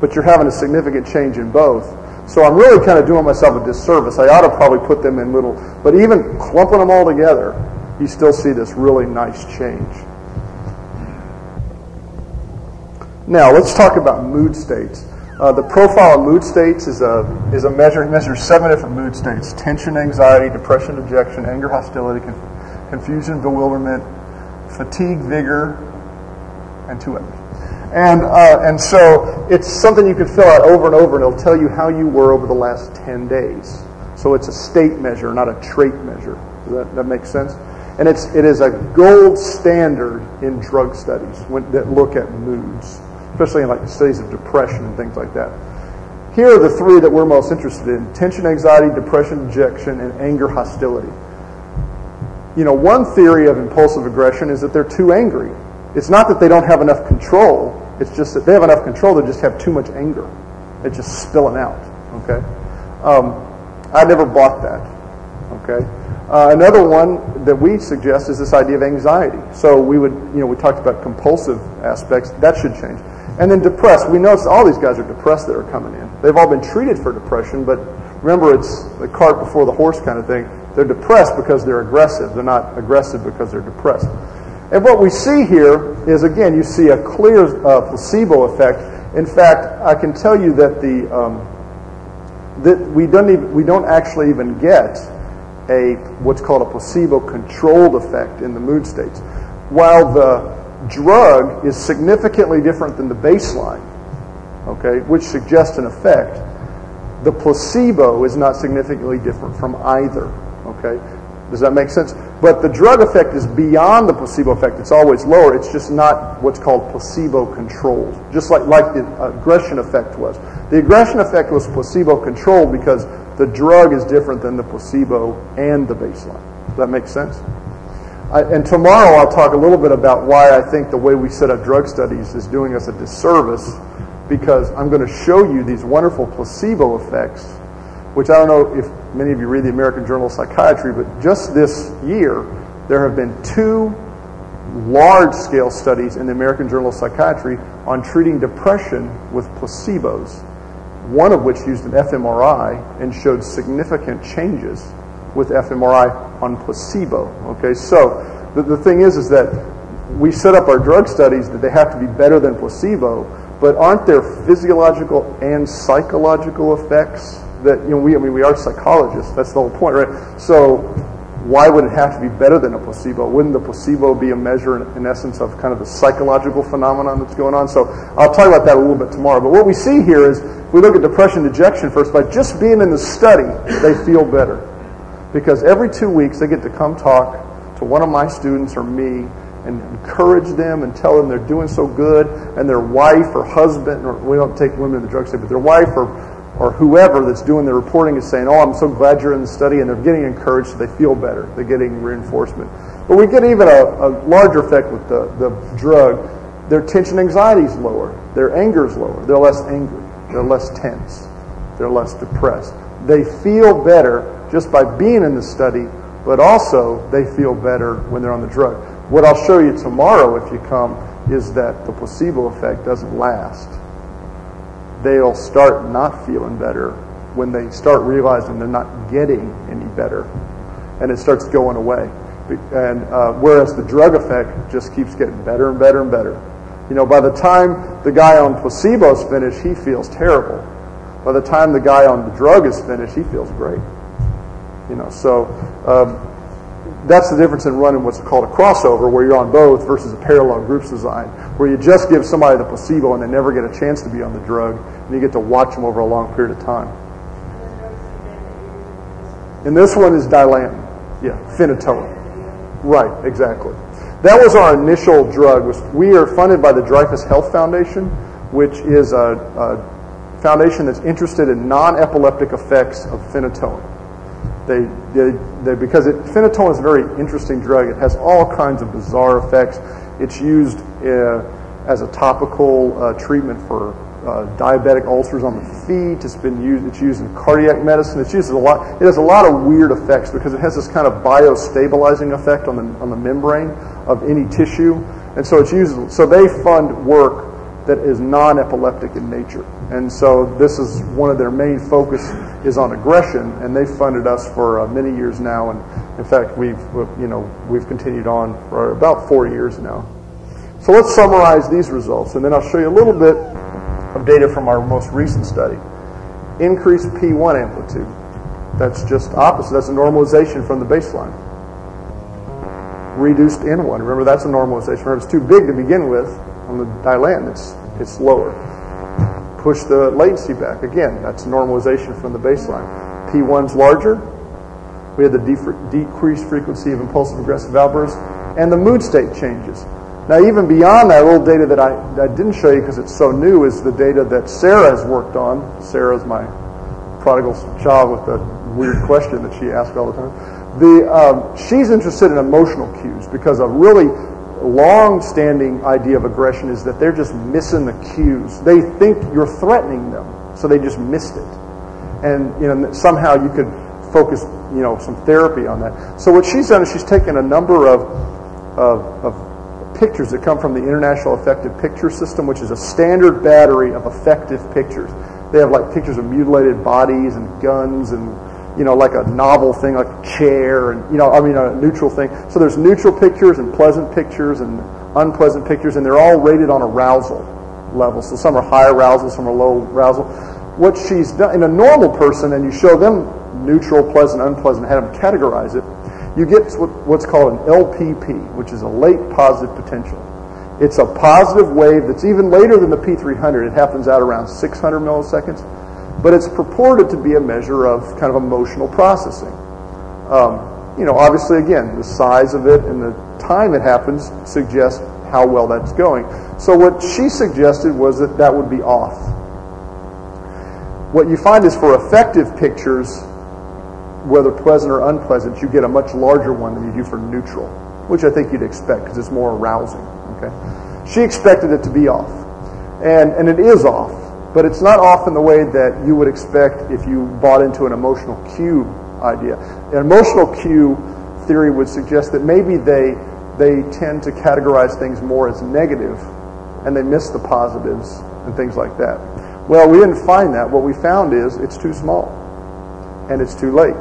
But you're having a significant change in both. So I'm really kind of doing myself a disservice. I ought to probably put them in little, but even clumping them all together, you still see this really nice change. Now let's talk about mood states. Uh, the profile of mood states is a is a measure. It measures seven different mood states: tension, anxiety, depression, dejection, anger, hostility, conf confusion, bewilderment, fatigue, vigor, and two others. And uh, and so it's something you can fill out over and over, and it'll tell you how you were over the last ten days. So it's a state measure, not a trait measure. Does that, that make sense? And it's it is a gold standard in drug studies when, that look at moods, especially in like the studies of depression and things like that. Here are the three that we're most interested in: tension, anxiety, depression, dejection, and anger, hostility. You know, one theory of impulsive aggression is that they're too angry. It's not that they don't have enough control. It's just that they have enough control, they just have too much anger. It's just spilling out, okay? Um, I never bought that, okay? Uh, another one that we suggest is this idea of anxiety. So we would, you know, we talked about compulsive aspects. That should change. And then depressed. We noticed all these guys are depressed that are coming in. They've all been treated for depression, but remember it's the cart before the horse kind of thing. They're depressed because they're aggressive. They're not aggressive because they're depressed. And what we see here is, again, you see a clear uh, placebo effect. In fact, I can tell you that the um, that we don't even, we don't actually even get a what's called a placebo-controlled effect in the mood states. While the drug is significantly different than the baseline, okay, which suggests an effect, the placebo is not significantly different from either. Okay, does that make sense? But the drug effect is beyond the placebo effect. It's always lower. It's just not what's called placebo-controlled, just like, like the aggression effect was. The aggression effect was placebo-controlled because the drug is different than the placebo and the baseline. Does that make sense? I, and tomorrow I'll talk a little bit about why I think the way we set up drug studies is doing us a disservice, because I'm going to show you these wonderful placebo effects, which I don't know if many of you read the American Journal of Psychiatry, but just this year, there have been two large-scale studies in the American Journal of Psychiatry on treating depression with placebos, one of which used an fMRI and showed significant changes with fMRI on placebo. Okay, so the, the thing is, is that we set up our drug studies that they have to be better than placebo, but aren't there physiological and psychological effects that, you know, we, I mean, we are psychologists, that's the whole point, right? So why would it have to be better than a placebo? Wouldn't the placebo be a measure, in, in essence, of kind of the psychological phenomenon that's going on? So I'll talk about that a little bit tomorrow. But what we see here is, if we look at depression and dejection first, by just being in the study, they feel better. Because every two weeks they get to come talk to one of my students or me and encourage them and tell them they're doing so good, and their wife or husband, or we don't take women in the drug study, but their wife or or whoever that's doing the reporting is saying, oh, I'm so glad you're in the study, and they're getting encouraged, so they feel better. They're getting reinforcement. But we get even a, a larger effect with the, the drug. Their tension anxiety is lower. Their anger is lower. They're less angry. They're less tense. They're less depressed. They feel better just by being in the study, but also they feel better when they're on the drug. What I'll show you tomorrow if you come is that the placebo effect doesn't last. They'll start not feeling better when they start realizing they're not getting any better, and it starts going away. And uh, whereas the drug effect just keeps getting better and better and better. You know, by the time the guy on placebo's finished, he feels terrible. By the time the guy on the drug is finished, he feels great. You know, so um, that's the difference in running what's called a crossover, where you're on both, versus a parallel groups design, where you just give somebody the placebo and they never get a chance to be on the drug, and you get to watch them over a long period of time. And this one is Dilantin, yeah, phenytoin. Right, exactly. That was our initial drug. We are funded by the Dreyfus Health Foundation, which is a, a foundation that's interested in non-epileptic effects of phenytoin. They, they, they, because it, phenytoin is a very interesting drug. It has all kinds of bizarre effects. It's used uh, as a topical uh, treatment for uh, diabetic ulcers on the feet. It's been used. It's used in cardiac medicine. It's used in a lot. It has a lot of weird effects because it has this kind of biostabilizing effect on the on the membrane. of any tissue. And so it's used, so they fund work that is non-epileptic in nature. And so this is one of their main focus is on aggression, and they've funded us for uh, many years now. And in fact, we've, you know, we've continued on for about four years now. So let's summarize these results, and then I'll show you a little bit of data from our most recent study. Increased P one amplitude. That's just opposite. That's a normalization from the baseline. Reduced N one. Remember, that's a normalization. Remember, it's too big to begin with. On the Dilan, it's, it's lower. Push the latency back. Again, that's normalization from the baseline. P one's larger. We had the decreased frequency of impulsive aggressive outbursts. And the mood state changes. Now, even beyond that, little data that I, I didn't show you because it's so new is the data that Sarah has worked on. Sarah's my prodigal child with the weird question that she asks all the time. The, um, she's interested in emotional cues because a really long-standing idea of aggression is that they're just missing the cues. They think you're threatening them, so they just missed it. And you know, somehow you could focus, you know, some therapy on that. So what she's done is she's taken a number of, of, of pictures that come from the International Affective Picture System, which is a standard battery of affective pictures. They have like pictures of mutilated bodies and guns and, you know, like a novel thing, like a chair and, you know, I mean a neutral thing. So there's neutral pictures and pleasant pictures and unpleasant pictures, and they're all rated on arousal level. So some are high arousal, some are low arousal. What she's done, in a normal person, and you show them neutral, pleasant, unpleasant, had them categorize it, you get what's called an L P P, which is a late positive potential. It's a positive wave that's even later than the P three hundred. It happens out around six hundred milliseconds, but it's purported to be a measure of kind of emotional processing. Um, you know, obviously, again, the size of it and the time it happens suggest how well that's going. So what she suggested was that that would be off. What you find is for affective pictures, whether pleasant or unpleasant, you get a much larger one than you do for neutral, which I think you'd expect because it's more arousing. Okay, she expected it to be off, and and it is off, but it's not off in the way that you would expect if you bought into an emotional cue idea. An emotional cue theory would suggest that maybe they they tend to categorize things more as negative, and they miss the positives and things like that. Well, we didn't find that. What we found is it's too small. And it's too late,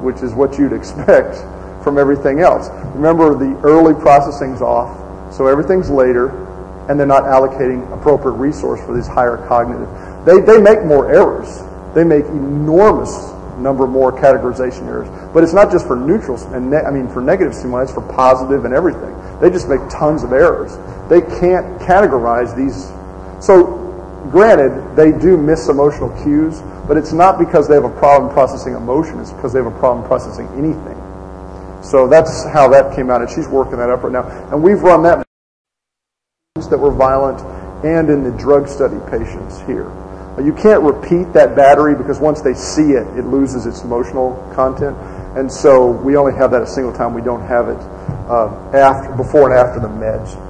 which is what you'd expect from everything else. Remember, the early processing's off, so everything's later, and they're not allocating appropriate resource for these higher cognitive. They, they make more errors. They make enormous number more categorization errors. But it's not just for neutrals, and ne I mean for negative stimuli, it's for positive and everything. They just make tons of errors. They can't categorize these. So granted, they do miss emotional cues, but it's not because they have a problem processing emotion. It's because they have a problem processing anything. So that's how that came out, and she's working that up right now. And we've run that that were violent and in the drug study patients here. You can't repeat that battery because once they see it, it loses its emotional content. And so we only have that a single time. We don't have it uh, after, before and after the meds.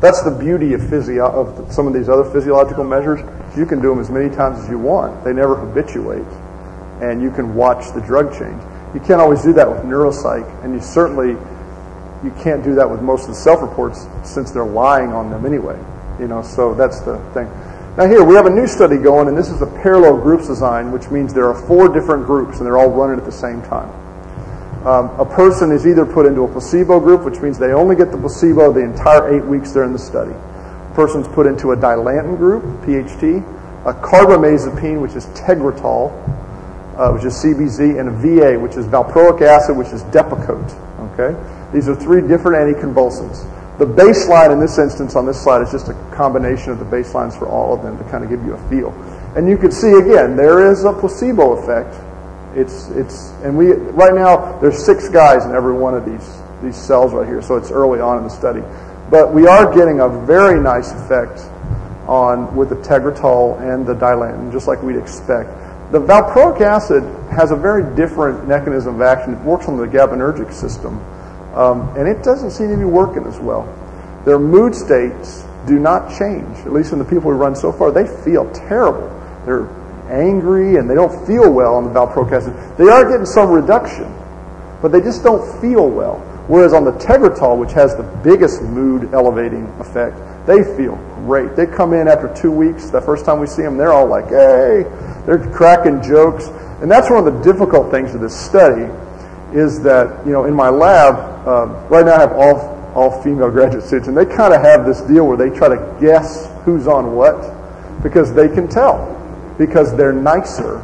That's the beauty of, physio of some of these other physiological measures. You can do them as many times as you want. They never habituate, and you can watch the drug change. You can't always do that with neuropsych, and you certainly you can't do that with most of the self-reports since they're lying on them anyway. You know, so that's the thing. Now here, we have a new study going, and this is a parallel groups design, which means there are four different groups, and they're all running at the same time. Um, a person is either put into a placebo group, which means they only get the placebo the entire eight weeks they're in the study. A person's put into a Dilantin group, P H T, a carbamazepine, which is Tegretol, uh, which is C B Z, and a V A, which is valproic acid, which is Depakote. Okay? These are three different anticonvulsants. The baseline in this instance on this slide is just a combination of the baselines for all of them to kind of give you a feel. And you can see, again, there is a placebo effect. It's, it's, and we, right now, there's six guys in every one of these, these cells right here, so it's early on in the study. But we are getting a very nice effect on, with the Tegretol and the Dilantin, just like we'd expect. The valproic acid has a very different mechanism of action. It works on the GABAergic system, um, and it doesn't seem to be working as well. Their mood states do not change, at least in the people we run so far. They feel terrible. They're angry, and they don't feel well on the valproic acid. They are getting some reduction, but they just don't feel well. Whereas on the Tegretol, which has the biggest mood elevating effect, they feel great. They come in after two weeks, the first time we see them, they're all like, hey, they're cracking jokes. And that's one of the difficult things with this study is that, you know, in my lab, uh, right now I have all all female graduate students, and they kind of have this deal where they try to guess who's on what because they can tell, because they're nicer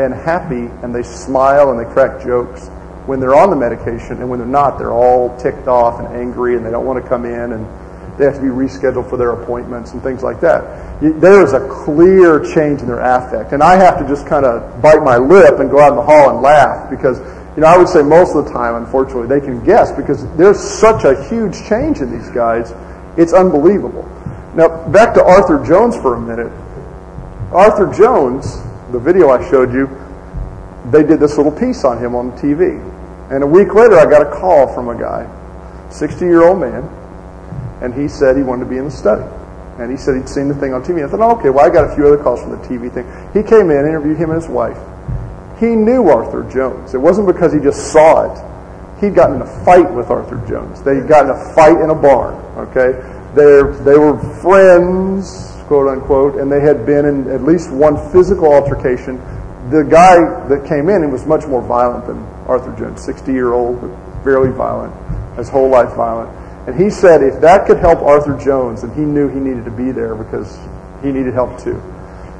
and happy and they smile and they crack jokes when they're on the medication, and when they're not, they're all ticked off and angry and they don't want to come in and they have to be rescheduled for their appointments and things like that. There is a clear change in their affect, and I have to just kind of bite my lip and go out in the hall and laugh because, you know, I would say most of the time, unfortunately, they can guess because there's such a huge change in these guys. It's unbelievable. Now, back to Arthur Jones for a minute. Arthur Jones, the video I showed you, they did this little piece on him on T V. And a week later, I got a call from a guy, sixty-year-old man, and he said he wanted to be in the study. And he said he'd seen the thing on T V. I thought, oh, okay, well, I got a few other calls from the T V thing. He came in, interviewed him and his wife. He knew Arthur Jones. It wasn't because he just saw it. He'd gotten in a fight with Arthur Jones. They'd gotten a fight in a barn, okay? They they were friends, quote unquote, and they had been in at least one physical altercation. The guy that came in, he was much more violent than Arthur Jones, sixty-year-old, but fairly violent, his whole life violent. And he said if that could help Arthur Jones, then he knew he needed to be there because he needed help too.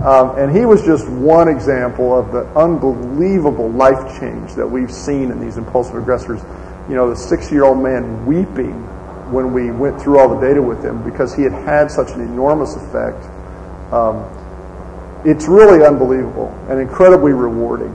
Um, and he was just one example of the unbelievable life change that we've seen in these impulsive aggressors. You know, the six-year-old man weeping when we went through all the data with him because he had had such an enormous effect. Um, it's really unbelievable and incredibly rewarding.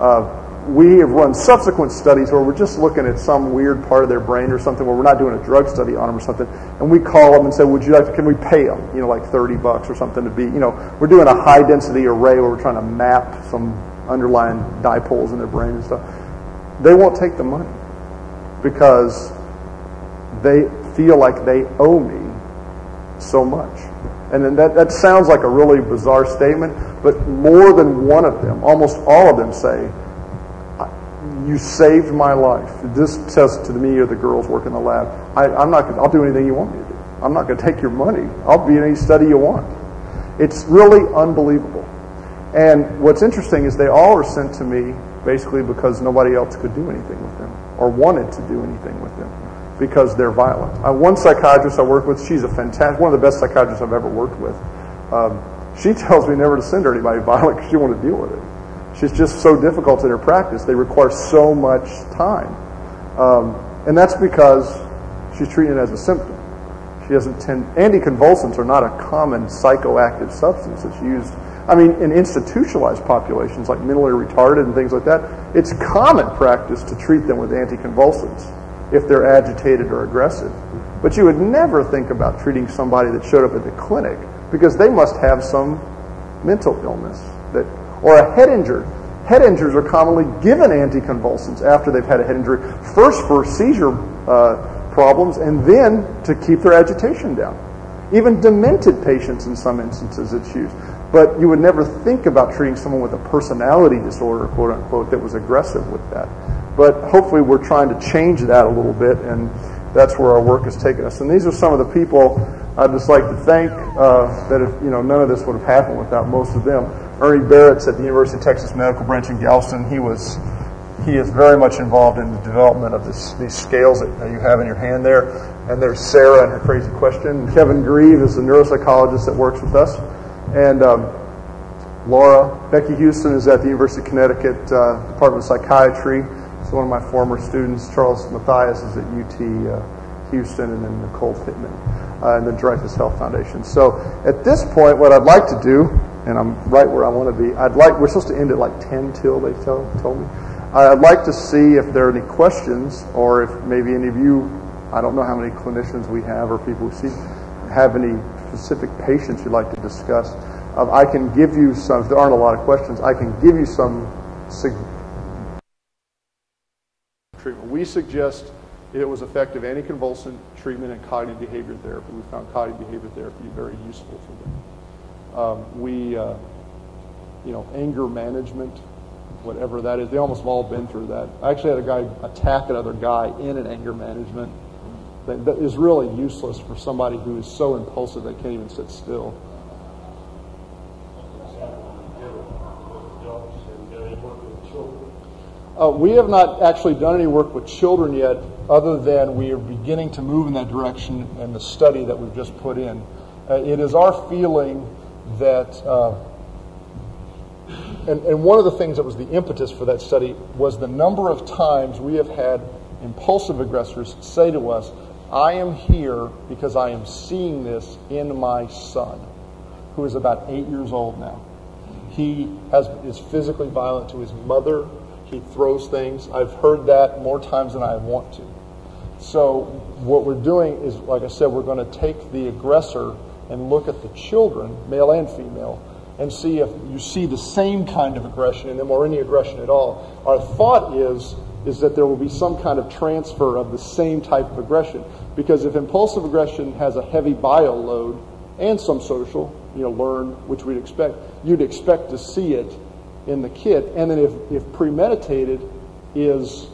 Uh, we have run subsequent studies where we're just looking at some weird part of their brain or something where we're not doing a drug study on them or something, and we call them and say, would you like to, can we pay them, you know, like thirty bucks or something to be, you know, we're doing a high density array where we're trying to map some underlying dipoles in their brain and stuff. They won't take the money because they feel like they owe me so much. And then that, that sounds like a really bizarre statement, but more than one of them, almost all of them say, you saved my life. This says to me or the girls working in the lab, I, I'm not gonna, I'll do anything you want me to do. I'm not going to take your money. I'll be in any study you want. It's really unbelievable. And what's interesting is they all are sent to me basically because nobody else could do anything with them or wanted to do anything with them because they're violent. I, one psychiatrist I work with, she's a fantastic, one of the best psychiatrists I've ever worked with. Um, she tells me never to send her anybody violent because she won't deal with it. She's just so difficult in her practice. They require so much time. Um, and that's because she's treating it as a symptom. She doesn't tend, anticonvulsants are not a common psychoactive substance that's used. I mean, in institutionalized populations like mentally retarded and things like that, it's common practice to treat them with anticonvulsants if they're agitated or aggressive. But you would never think about treating somebody that showed up at the clinic because they must have some mental illness that, or a head injury. Head injuries are commonly given anticonvulsants after they've had a head injury, first for seizure uh, problems and then to keep their agitation down. Even demented patients in some instances it's used. But you would never think about treating someone with a personality disorder, quote unquote, that was aggressive with that. But hopefully we're trying to change that a little bit, and that's where our work has taken us. And these are some of the people I'd just like to thank uh, that if, you know, none of this would have happened without most of them. Ernie Barrett at the University of Texas Medical Branch in Galveston. He was, he is very much involved in the development of this, these scales that you have in your hand there. And there's Sarah and her crazy question. Kevin Grieve is the neuropsychologist that works with us. And um, Laura Becky Houston is at the University of Connecticut uh, Department of Psychiatry. It's one of my former students. Charles Mathias is at U T uh, Houston, and then Nicole Pittman uh, and the Dreyfus Health Foundation. So at this point, what I'd like to do, and I'm right where I want to be. I'd like, we're supposed to end at like ten till, they tell, told me. I'd like to see if there are any questions, or if maybe any of you, I don't know how many clinicians we have or people we see, have any specific patients you'd like to discuss. Um, I can give you some, if there aren't a lot of questions, I can give you some treatment. We suggest it was effective anticonvulsant treatment and cognitive behavior therapy. We found cognitive behavior therapy very useful for them. Um, we, uh, you know, anger management, whatever that is. They almost have all been through that. I actually had a guy attack another guy in an anger management that, that is really useless for somebody who is so impulsive they can't even sit still. Uh, we have not actually done any work with children yet, other than we are beginning to move in that direction in the study that we've just put in. Uh, it is our feeling that, uh, and, and one of the things that was the impetus for that study was the number of times we have had impulsive aggressors say to us, I am here because I am seeing this in my son, who is about eight years old now. He has, is physically violent to his mother. He throws things. I've heard that more times than I want to. So what we're doing is, like I said, we're going to take the aggressor and look at the children, male and female, and see if you see the same kind of aggression in them or any aggression at all. Our thought is, is that there will be some kind of transfer of the same type of aggression. Because if impulsive aggression has a heavy bio load and some social, you know, learned, which we'd expect, you'd expect to see it in the kid. And then if, if premeditated is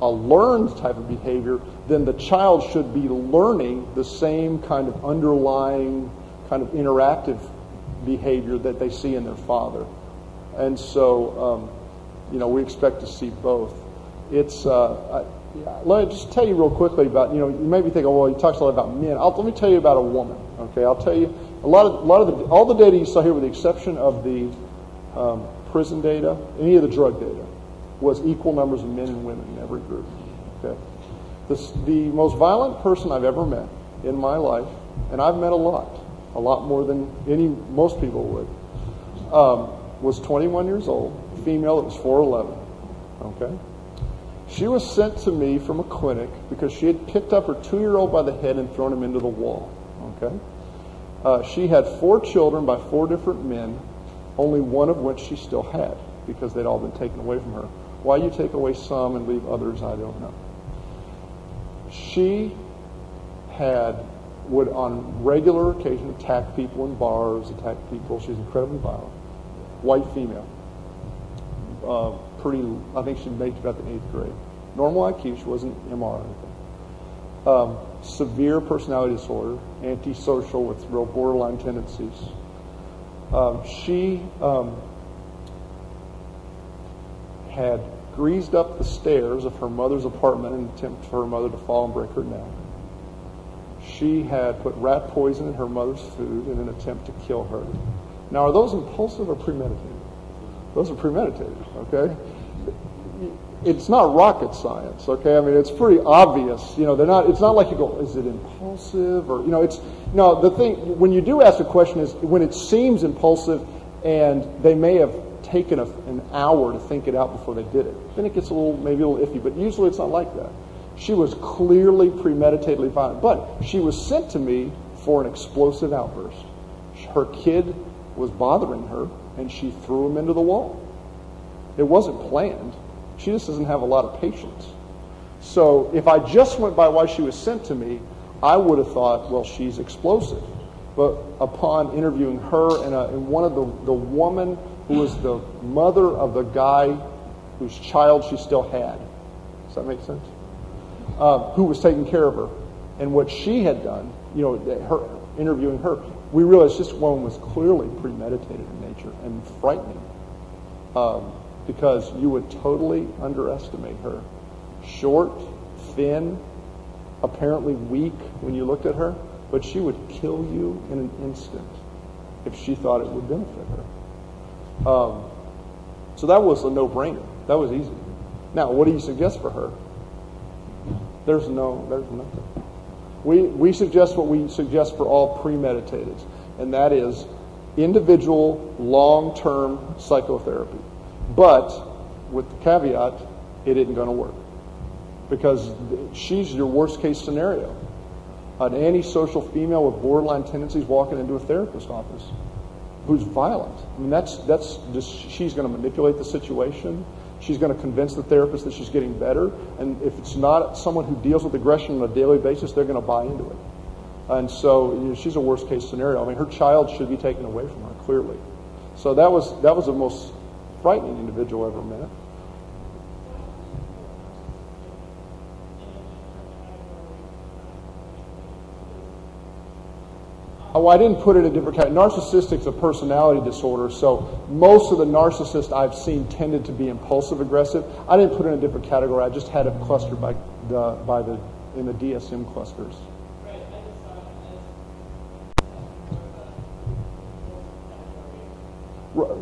a learned type of behavior, then the child should be learning the same kind of underlying kind of interactive behavior that they see in their father. And so, um, you know, we expect to see both. It's, uh, I, let me just tell you real quickly about, you know, you may be thinking, oh, well, he talks a lot about men. I'll, let me tell you about a woman, okay? I'll tell you, a lot of, a lot of the, all the data you saw here, with the exception of the, um, prison data, any of the drug data, was equal numbers of men and women in every group. Okay. The, the most violent person I've ever met in my life, and I've met a lot, a lot more than any most people would, um, was twenty-one years old, female that was four eleven. Okay. She was sent to me from a clinic because she had picked up her two-year-old by the head and thrown him into the wall. Okay. Uh, she had four children by four different men, only one of which she still had because they'd all been taken away from her. Why you take away some and leave others, I don't know. She had, would on regular occasion attack people in bars, attack people. She's incredibly violent. White female. Uh, pretty, I think she made it about the eighth grade. Normal I Q, she wasn't M R or anything. Um, severe personality disorder, antisocial with real borderline tendencies. Um, she um, had greased up the stairs of her mother's apartment in an attempt for her mother to fall and break her neck. She had put rat poison in her mother's food in an attempt to kill her. Now, are those impulsive or premeditated? Those are premeditated, okay? It's not rocket science, okay? I mean, it's pretty obvious. You know, they're not, it's not like you go, is it impulsive? Or, you know, it's, no, the thing, when you do ask a question is when it seems impulsive and they may have taken a, an hour to think it out before they did it. Then it gets a little, maybe a little iffy, but usually it's not like that. She was clearly premeditatedly violent, but she was sent to me for an explosive outburst. Her kid was bothering her and she threw him into the wall. It wasn't planned. She just doesn't have a lot of patience. So if I just went by why she was sent to me, I would have thought, well, she's explosive. But upon interviewing her and, a, and one of the, the woman who was the mother of the guy whose child she still had, does that make sense? Uh, who was taking care of her and what she had done, you know, her, interviewing her, we realized this woman was clearly premeditated in nature and frightening. Um, because you would totally underestimate her. Short, thin, apparently weak when you looked at her, but she would kill you in an instant if she thought it would benefit her. Um, so that was a no-brainer. That was easy. Now, what do you suggest for her? There's no, there's nothing. We, we suggest what we suggest for all premeditateds, and that is individual long-term psychotherapy. But with the caveat, it isn't going to work because she's your worst case scenario. An antisocial female with borderline tendencies walking into a therapist's office who's violent. I mean, that's, that's just, she's going to manipulate the situation. She's going to convince the therapist that she's getting better. And if it's not someone who deals with aggression on a daily basis, they're going to buy into it. And so, you know, she's a worst case scenario. I mean, her child should be taken away from her, clearly. So that was, that was the most frightening individual I ever met. Oh, I didn't put it in a different category. Narcissistic's a personality disorder, so most of the narcissists I've seen tended to be impulsive aggressive. I didn't put it in a different category. I just had it clustered by the by the in the D S M clusters.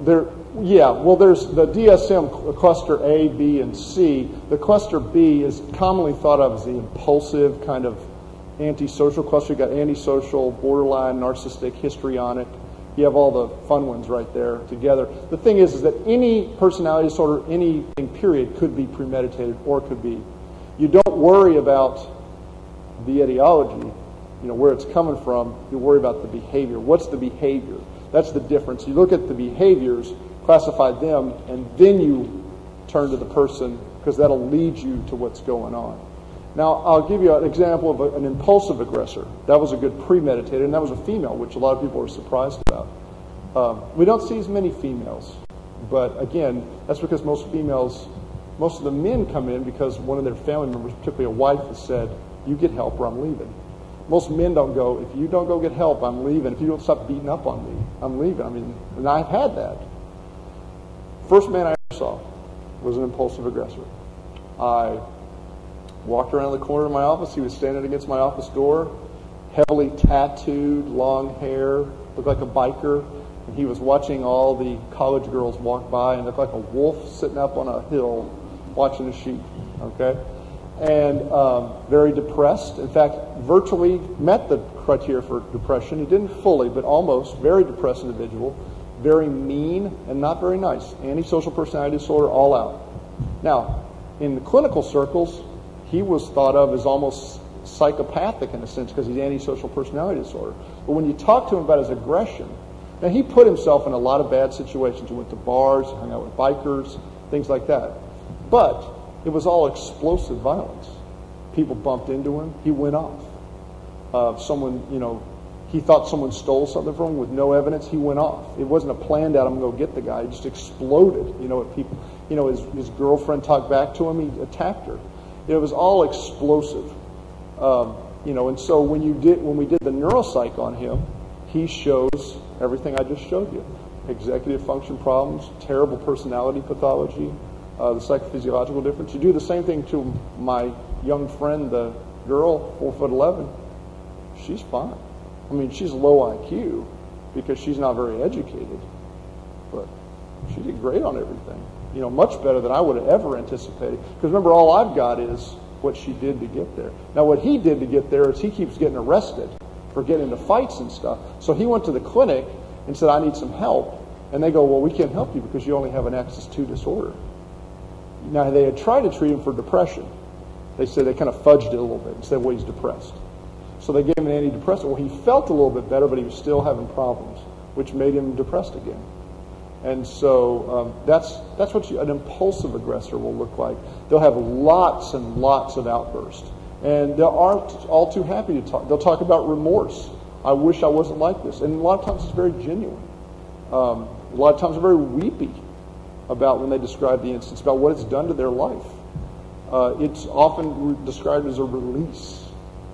There, yeah, well, there's the D S M cluster A, B, and C. The cluster B is commonly thought of as the impulsive kind of antisocial cluster. You've got antisocial, borderline, narcissistic, histrionic. You have all the fun ones right there together. The thing is, is that any personality disorder, anything period, could be premeditated or could be. You don't worry about the etiology, you know, where it's coming from. You worry about the behavior. What's the behavior? That's the difference. You look at the behaviors, classify them, and then you turn to the person, because that'll lead you to what's going on. Now, I'll give you an example of a, an impulsive aggressor. That was a good premeditated, and that was a female, which a lot of people are surprised about. Um, we don't see as many females, but again, that's because most females, most of the men come in because one of their family members, particularly a wife, has said, "You get help or I'm leaving." Most men don't go, "If you don't go get help, I'm leaving. If you don't stop beating up on me, I'm leaving." I mean, and I've had that. First man I ever saw was an impulsive aggressor. I walked around the corner of my office. He was standing against my office door, heavily tattooed, long hair, looked like a biker. And he was watching all the college girls walk by and looked like a wolf sitting up on a hill watching a sheep, okay? And um, very depressed. In fact, virtually met the criteria for depression. He didn't fully, but almost. Very depressed individual. Very mean and not very nice. Antisocial personality disorder, all out. Now, in the clinical circles, he was thought of as almost psychopathic in a sense because he's antisocial personality disorder. But when you talk to him about his aggression, now he put himself in a lot of bad situations. He went to bars, hung out with bikers, things like that. But it was all explosive violence. People bumped into him. He went off. Uh, someone, you know, he thought someone stole something from him with no evidence. He went off. It wasn't a planned out, I'm going to go get the guy. He just exploded. You know, if people, you know, his, his girlfriend talked back to him. He attacked her. It was all explosive. Um, you know, and so when you did, when we did the neuropsych on him, he shows everything I just showed you. Executive function problems, terrible personality pathology, Uh, the psychophysiological difference. You do the same thing to my young friend, the girl, four foot eleven. She's fine. I mean, she's low I Q because she's not very educated, but she did great on everything. You know, much better than I would have ever anticipated. Because remember, all I've got is what she did to get there. Now, what he did to get there is he keeps getting arrested for getting into fights and stuff. So he went to the clinic and said, "I need some help." And they go, "Well, we can't help you because you only have an axis two disorder." Now, they had tried to treat him for depression. They said they kind of fudged it a little bit and said, "Well, he's depressed." So they gave him an antidepressant. Well, he felt a little bit better, but he was still having problems, which made him depressed again. And so um, that's, that's what you, an impulsive aggressor will look like. They'll have lots and lots of outbursts. And they are all too happy to talk. They'll talk about remorse. "I wish I wasn't like this." And a lot of times it's very genuine. Um, a lot of times it's very weepy about when they describe the instance, about what it's done to their life. Uh, it's often described as a release.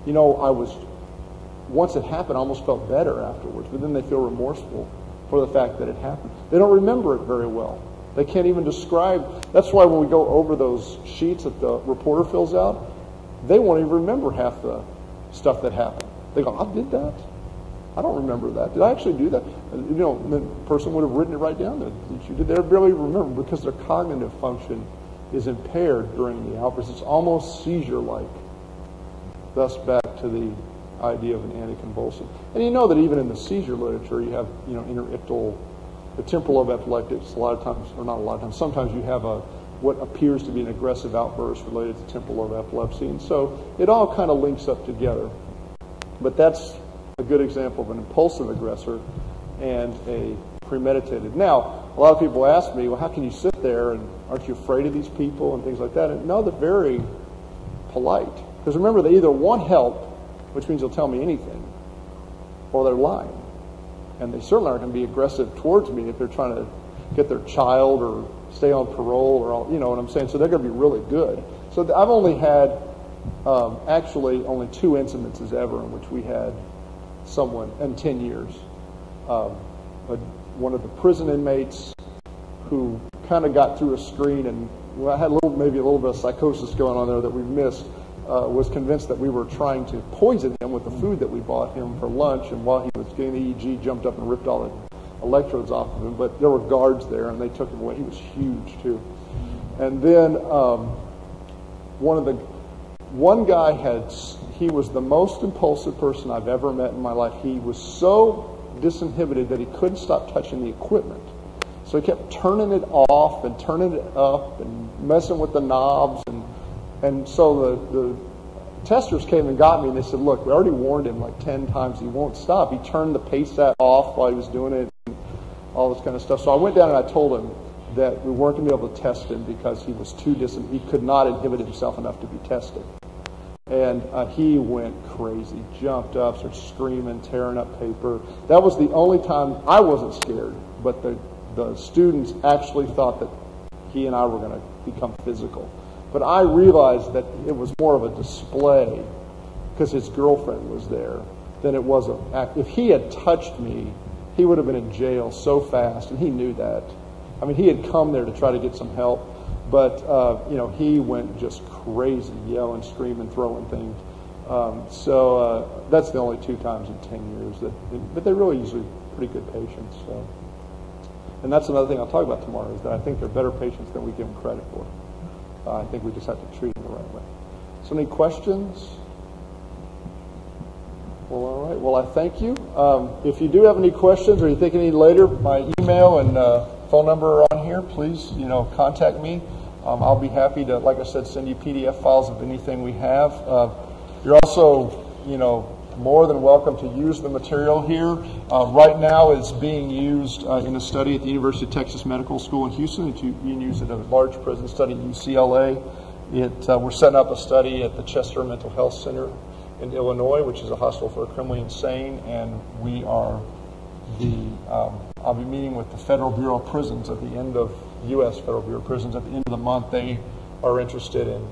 You know, I was, once it happened, I almost felt better afterwards, but then they feel remorseful for the fact that it happened. They don't remember it very well. They can't even describe. That's why when we go over those sheets that the reporter fills out, they won't even remember half the stuff that happened. They go, "I did that? I don't remember that. Did I actually do that?" You know, the person would have written it right down there. Did you? Did they barely remember because their cognitive function is impaired during the outburst. It's almost seizure-like. Thus, back to the idea of an anticonvulsant. And you know that even in the seizure literature, you have, you know, interictal, the temporal lobe epileptics. A lot of times, or not a lot of times, sometimes you have a what appears to be an aggressive outburst related to temporal lobe epilepsy, and so it all kind of links up together. But that's a good example of an impulsive aggressor and a premeditated. Now, a lot of people ask me, "Well, how can you sit there and aren't you afraid of these people and things like that?" And no, they're very polite. Because remember, they either want help, which means they'll tell me anything, or they're lying. And they certainly aren't going to be aggressive towards me if they're trying to get their child or stay on parole or on, you know what I'm saying? So they're going to be really good. So I've only had, um, actually only two incidences ever in which we had someone in ten years. Um, a, one of the prison inmates who kind of got through a screen and well, I had a little, maybe a little bit of psychosis going on there that we missed, uh, was convinced that we were trying to poison him with the food that we bought him for lunch, and while he was getting the E E G, jumped up and ripped all the electrodes off of him, but there were guards there and they took him away. He was huge too. And then um, one of the, one guy had, he was the most impulsive person I've ever met in my life. He was so disinhibited that he couldn't stop touching the equipment. So he kept turning it off and turning it up and messing with the knobs. And and so the, the testers came and got me and they said, look, we already warned him like ten times. He won't stop. He turned the PASAT off while he was doing it and all this kind of stuff. So I went down and I told him that we weren't going to be able to test him because he was too distant. He could not inhibit himself enough to be tested. And uh, he went crazy, jumped up, started screaming, tearing up paper. That was the only time I wasn't scared, but the, the students actually thought that he and I were going to become physical. But I realized that it was more of a display because his girlfriend was there than it was an act. If he had touched me, he would have been in jail so fast, and he knew that. I mean, he had come there to try to get some help. But, uh, you know, he went just crazy, yelling, screaming, throwing things. Um, so uh, that's the only two times in ten years. That, but they're really usually pretty good patients. So. And that's another thing I'll talk about tomorrow, is that I think they're better patients than we give them credit for. Uh, I think we just have to treat them the right way. So any questions? Well, all right. Well, I thank you. Um, if you do have any questions or you think any later, my email and uh, phone number are on here. Please, you know, contact me. Um, I'll be happy to, like I said, send you P D F files of anything we have. Uh, you're also, you know, more than welcome to use the material here. Uh, right now it's being used uh, in a study at the University of Texas Medical School in Houston. You can use it in a large prison study at U C L A. It, uh, we're setting up a study at the Chester Mental Health Center in Illinois, which is a hospital for the criminally insane, and we are the, um, I'll be meeting with the Federal Bureau of Prisons at the end of U S Federal Bureau of Prisons at the end of the month. They are interested in,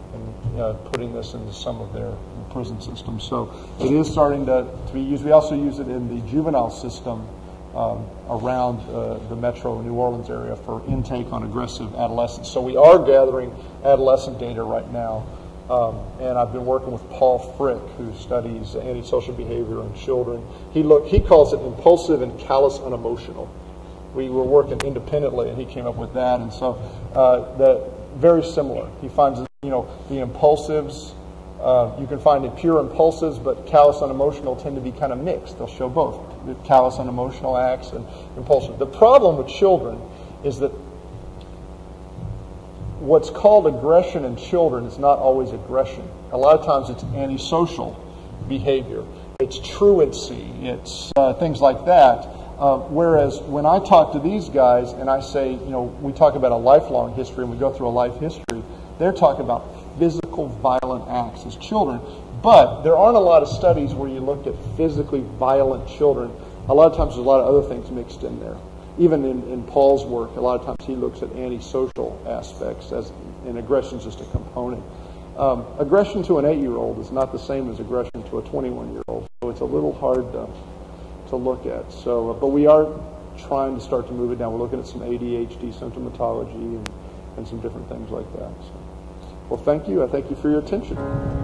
in uh, putting this into some of their prison systems. So it is starting to, to be used. We also use it in the juvenile system um, around uh, the metro New Orleans area for intake on aggressive adolescents. So we are gathering adolescent data right now. Um, and I've been working with Paul Frick, who studies antisocial behavior in children. He look, he calls it impulsive and callous unemotional. We were working independently, and he came up with that. And so, uh, the, very similar. He finds, you know, the impulsives. Uh, you can find in pure impulsives, but callous unemotional tend to be kind of mixed. They'll show both callous unemotional acts and impulsive. The problem with children is that what's called aggression in children is not always aggression. A lot of times it's antisocial behavior. It's truancy. It's uh, things like that. Uh, whereas when I talk to these guys and I say, you know, we talk about a lifelong history and we go through a life history, they're talking about physical violent acts as children. But there aren't a lot of studies where you looked at physically violent children. A lot of times there's a lot of other things mixed in there. Even in, in Paul's work, a lot of times he looks at antisocial aspects, as, and aggression is just a component. Um, aggression to an eight-year-old is not the same as aggression to a twenty-one-year-old, so it's a little hard to, to look at. So, but we are trying to start to move it down. We're looking at some A D H D symptomatology and, and some different things like that. So, well, thank you. I thank you for your attention.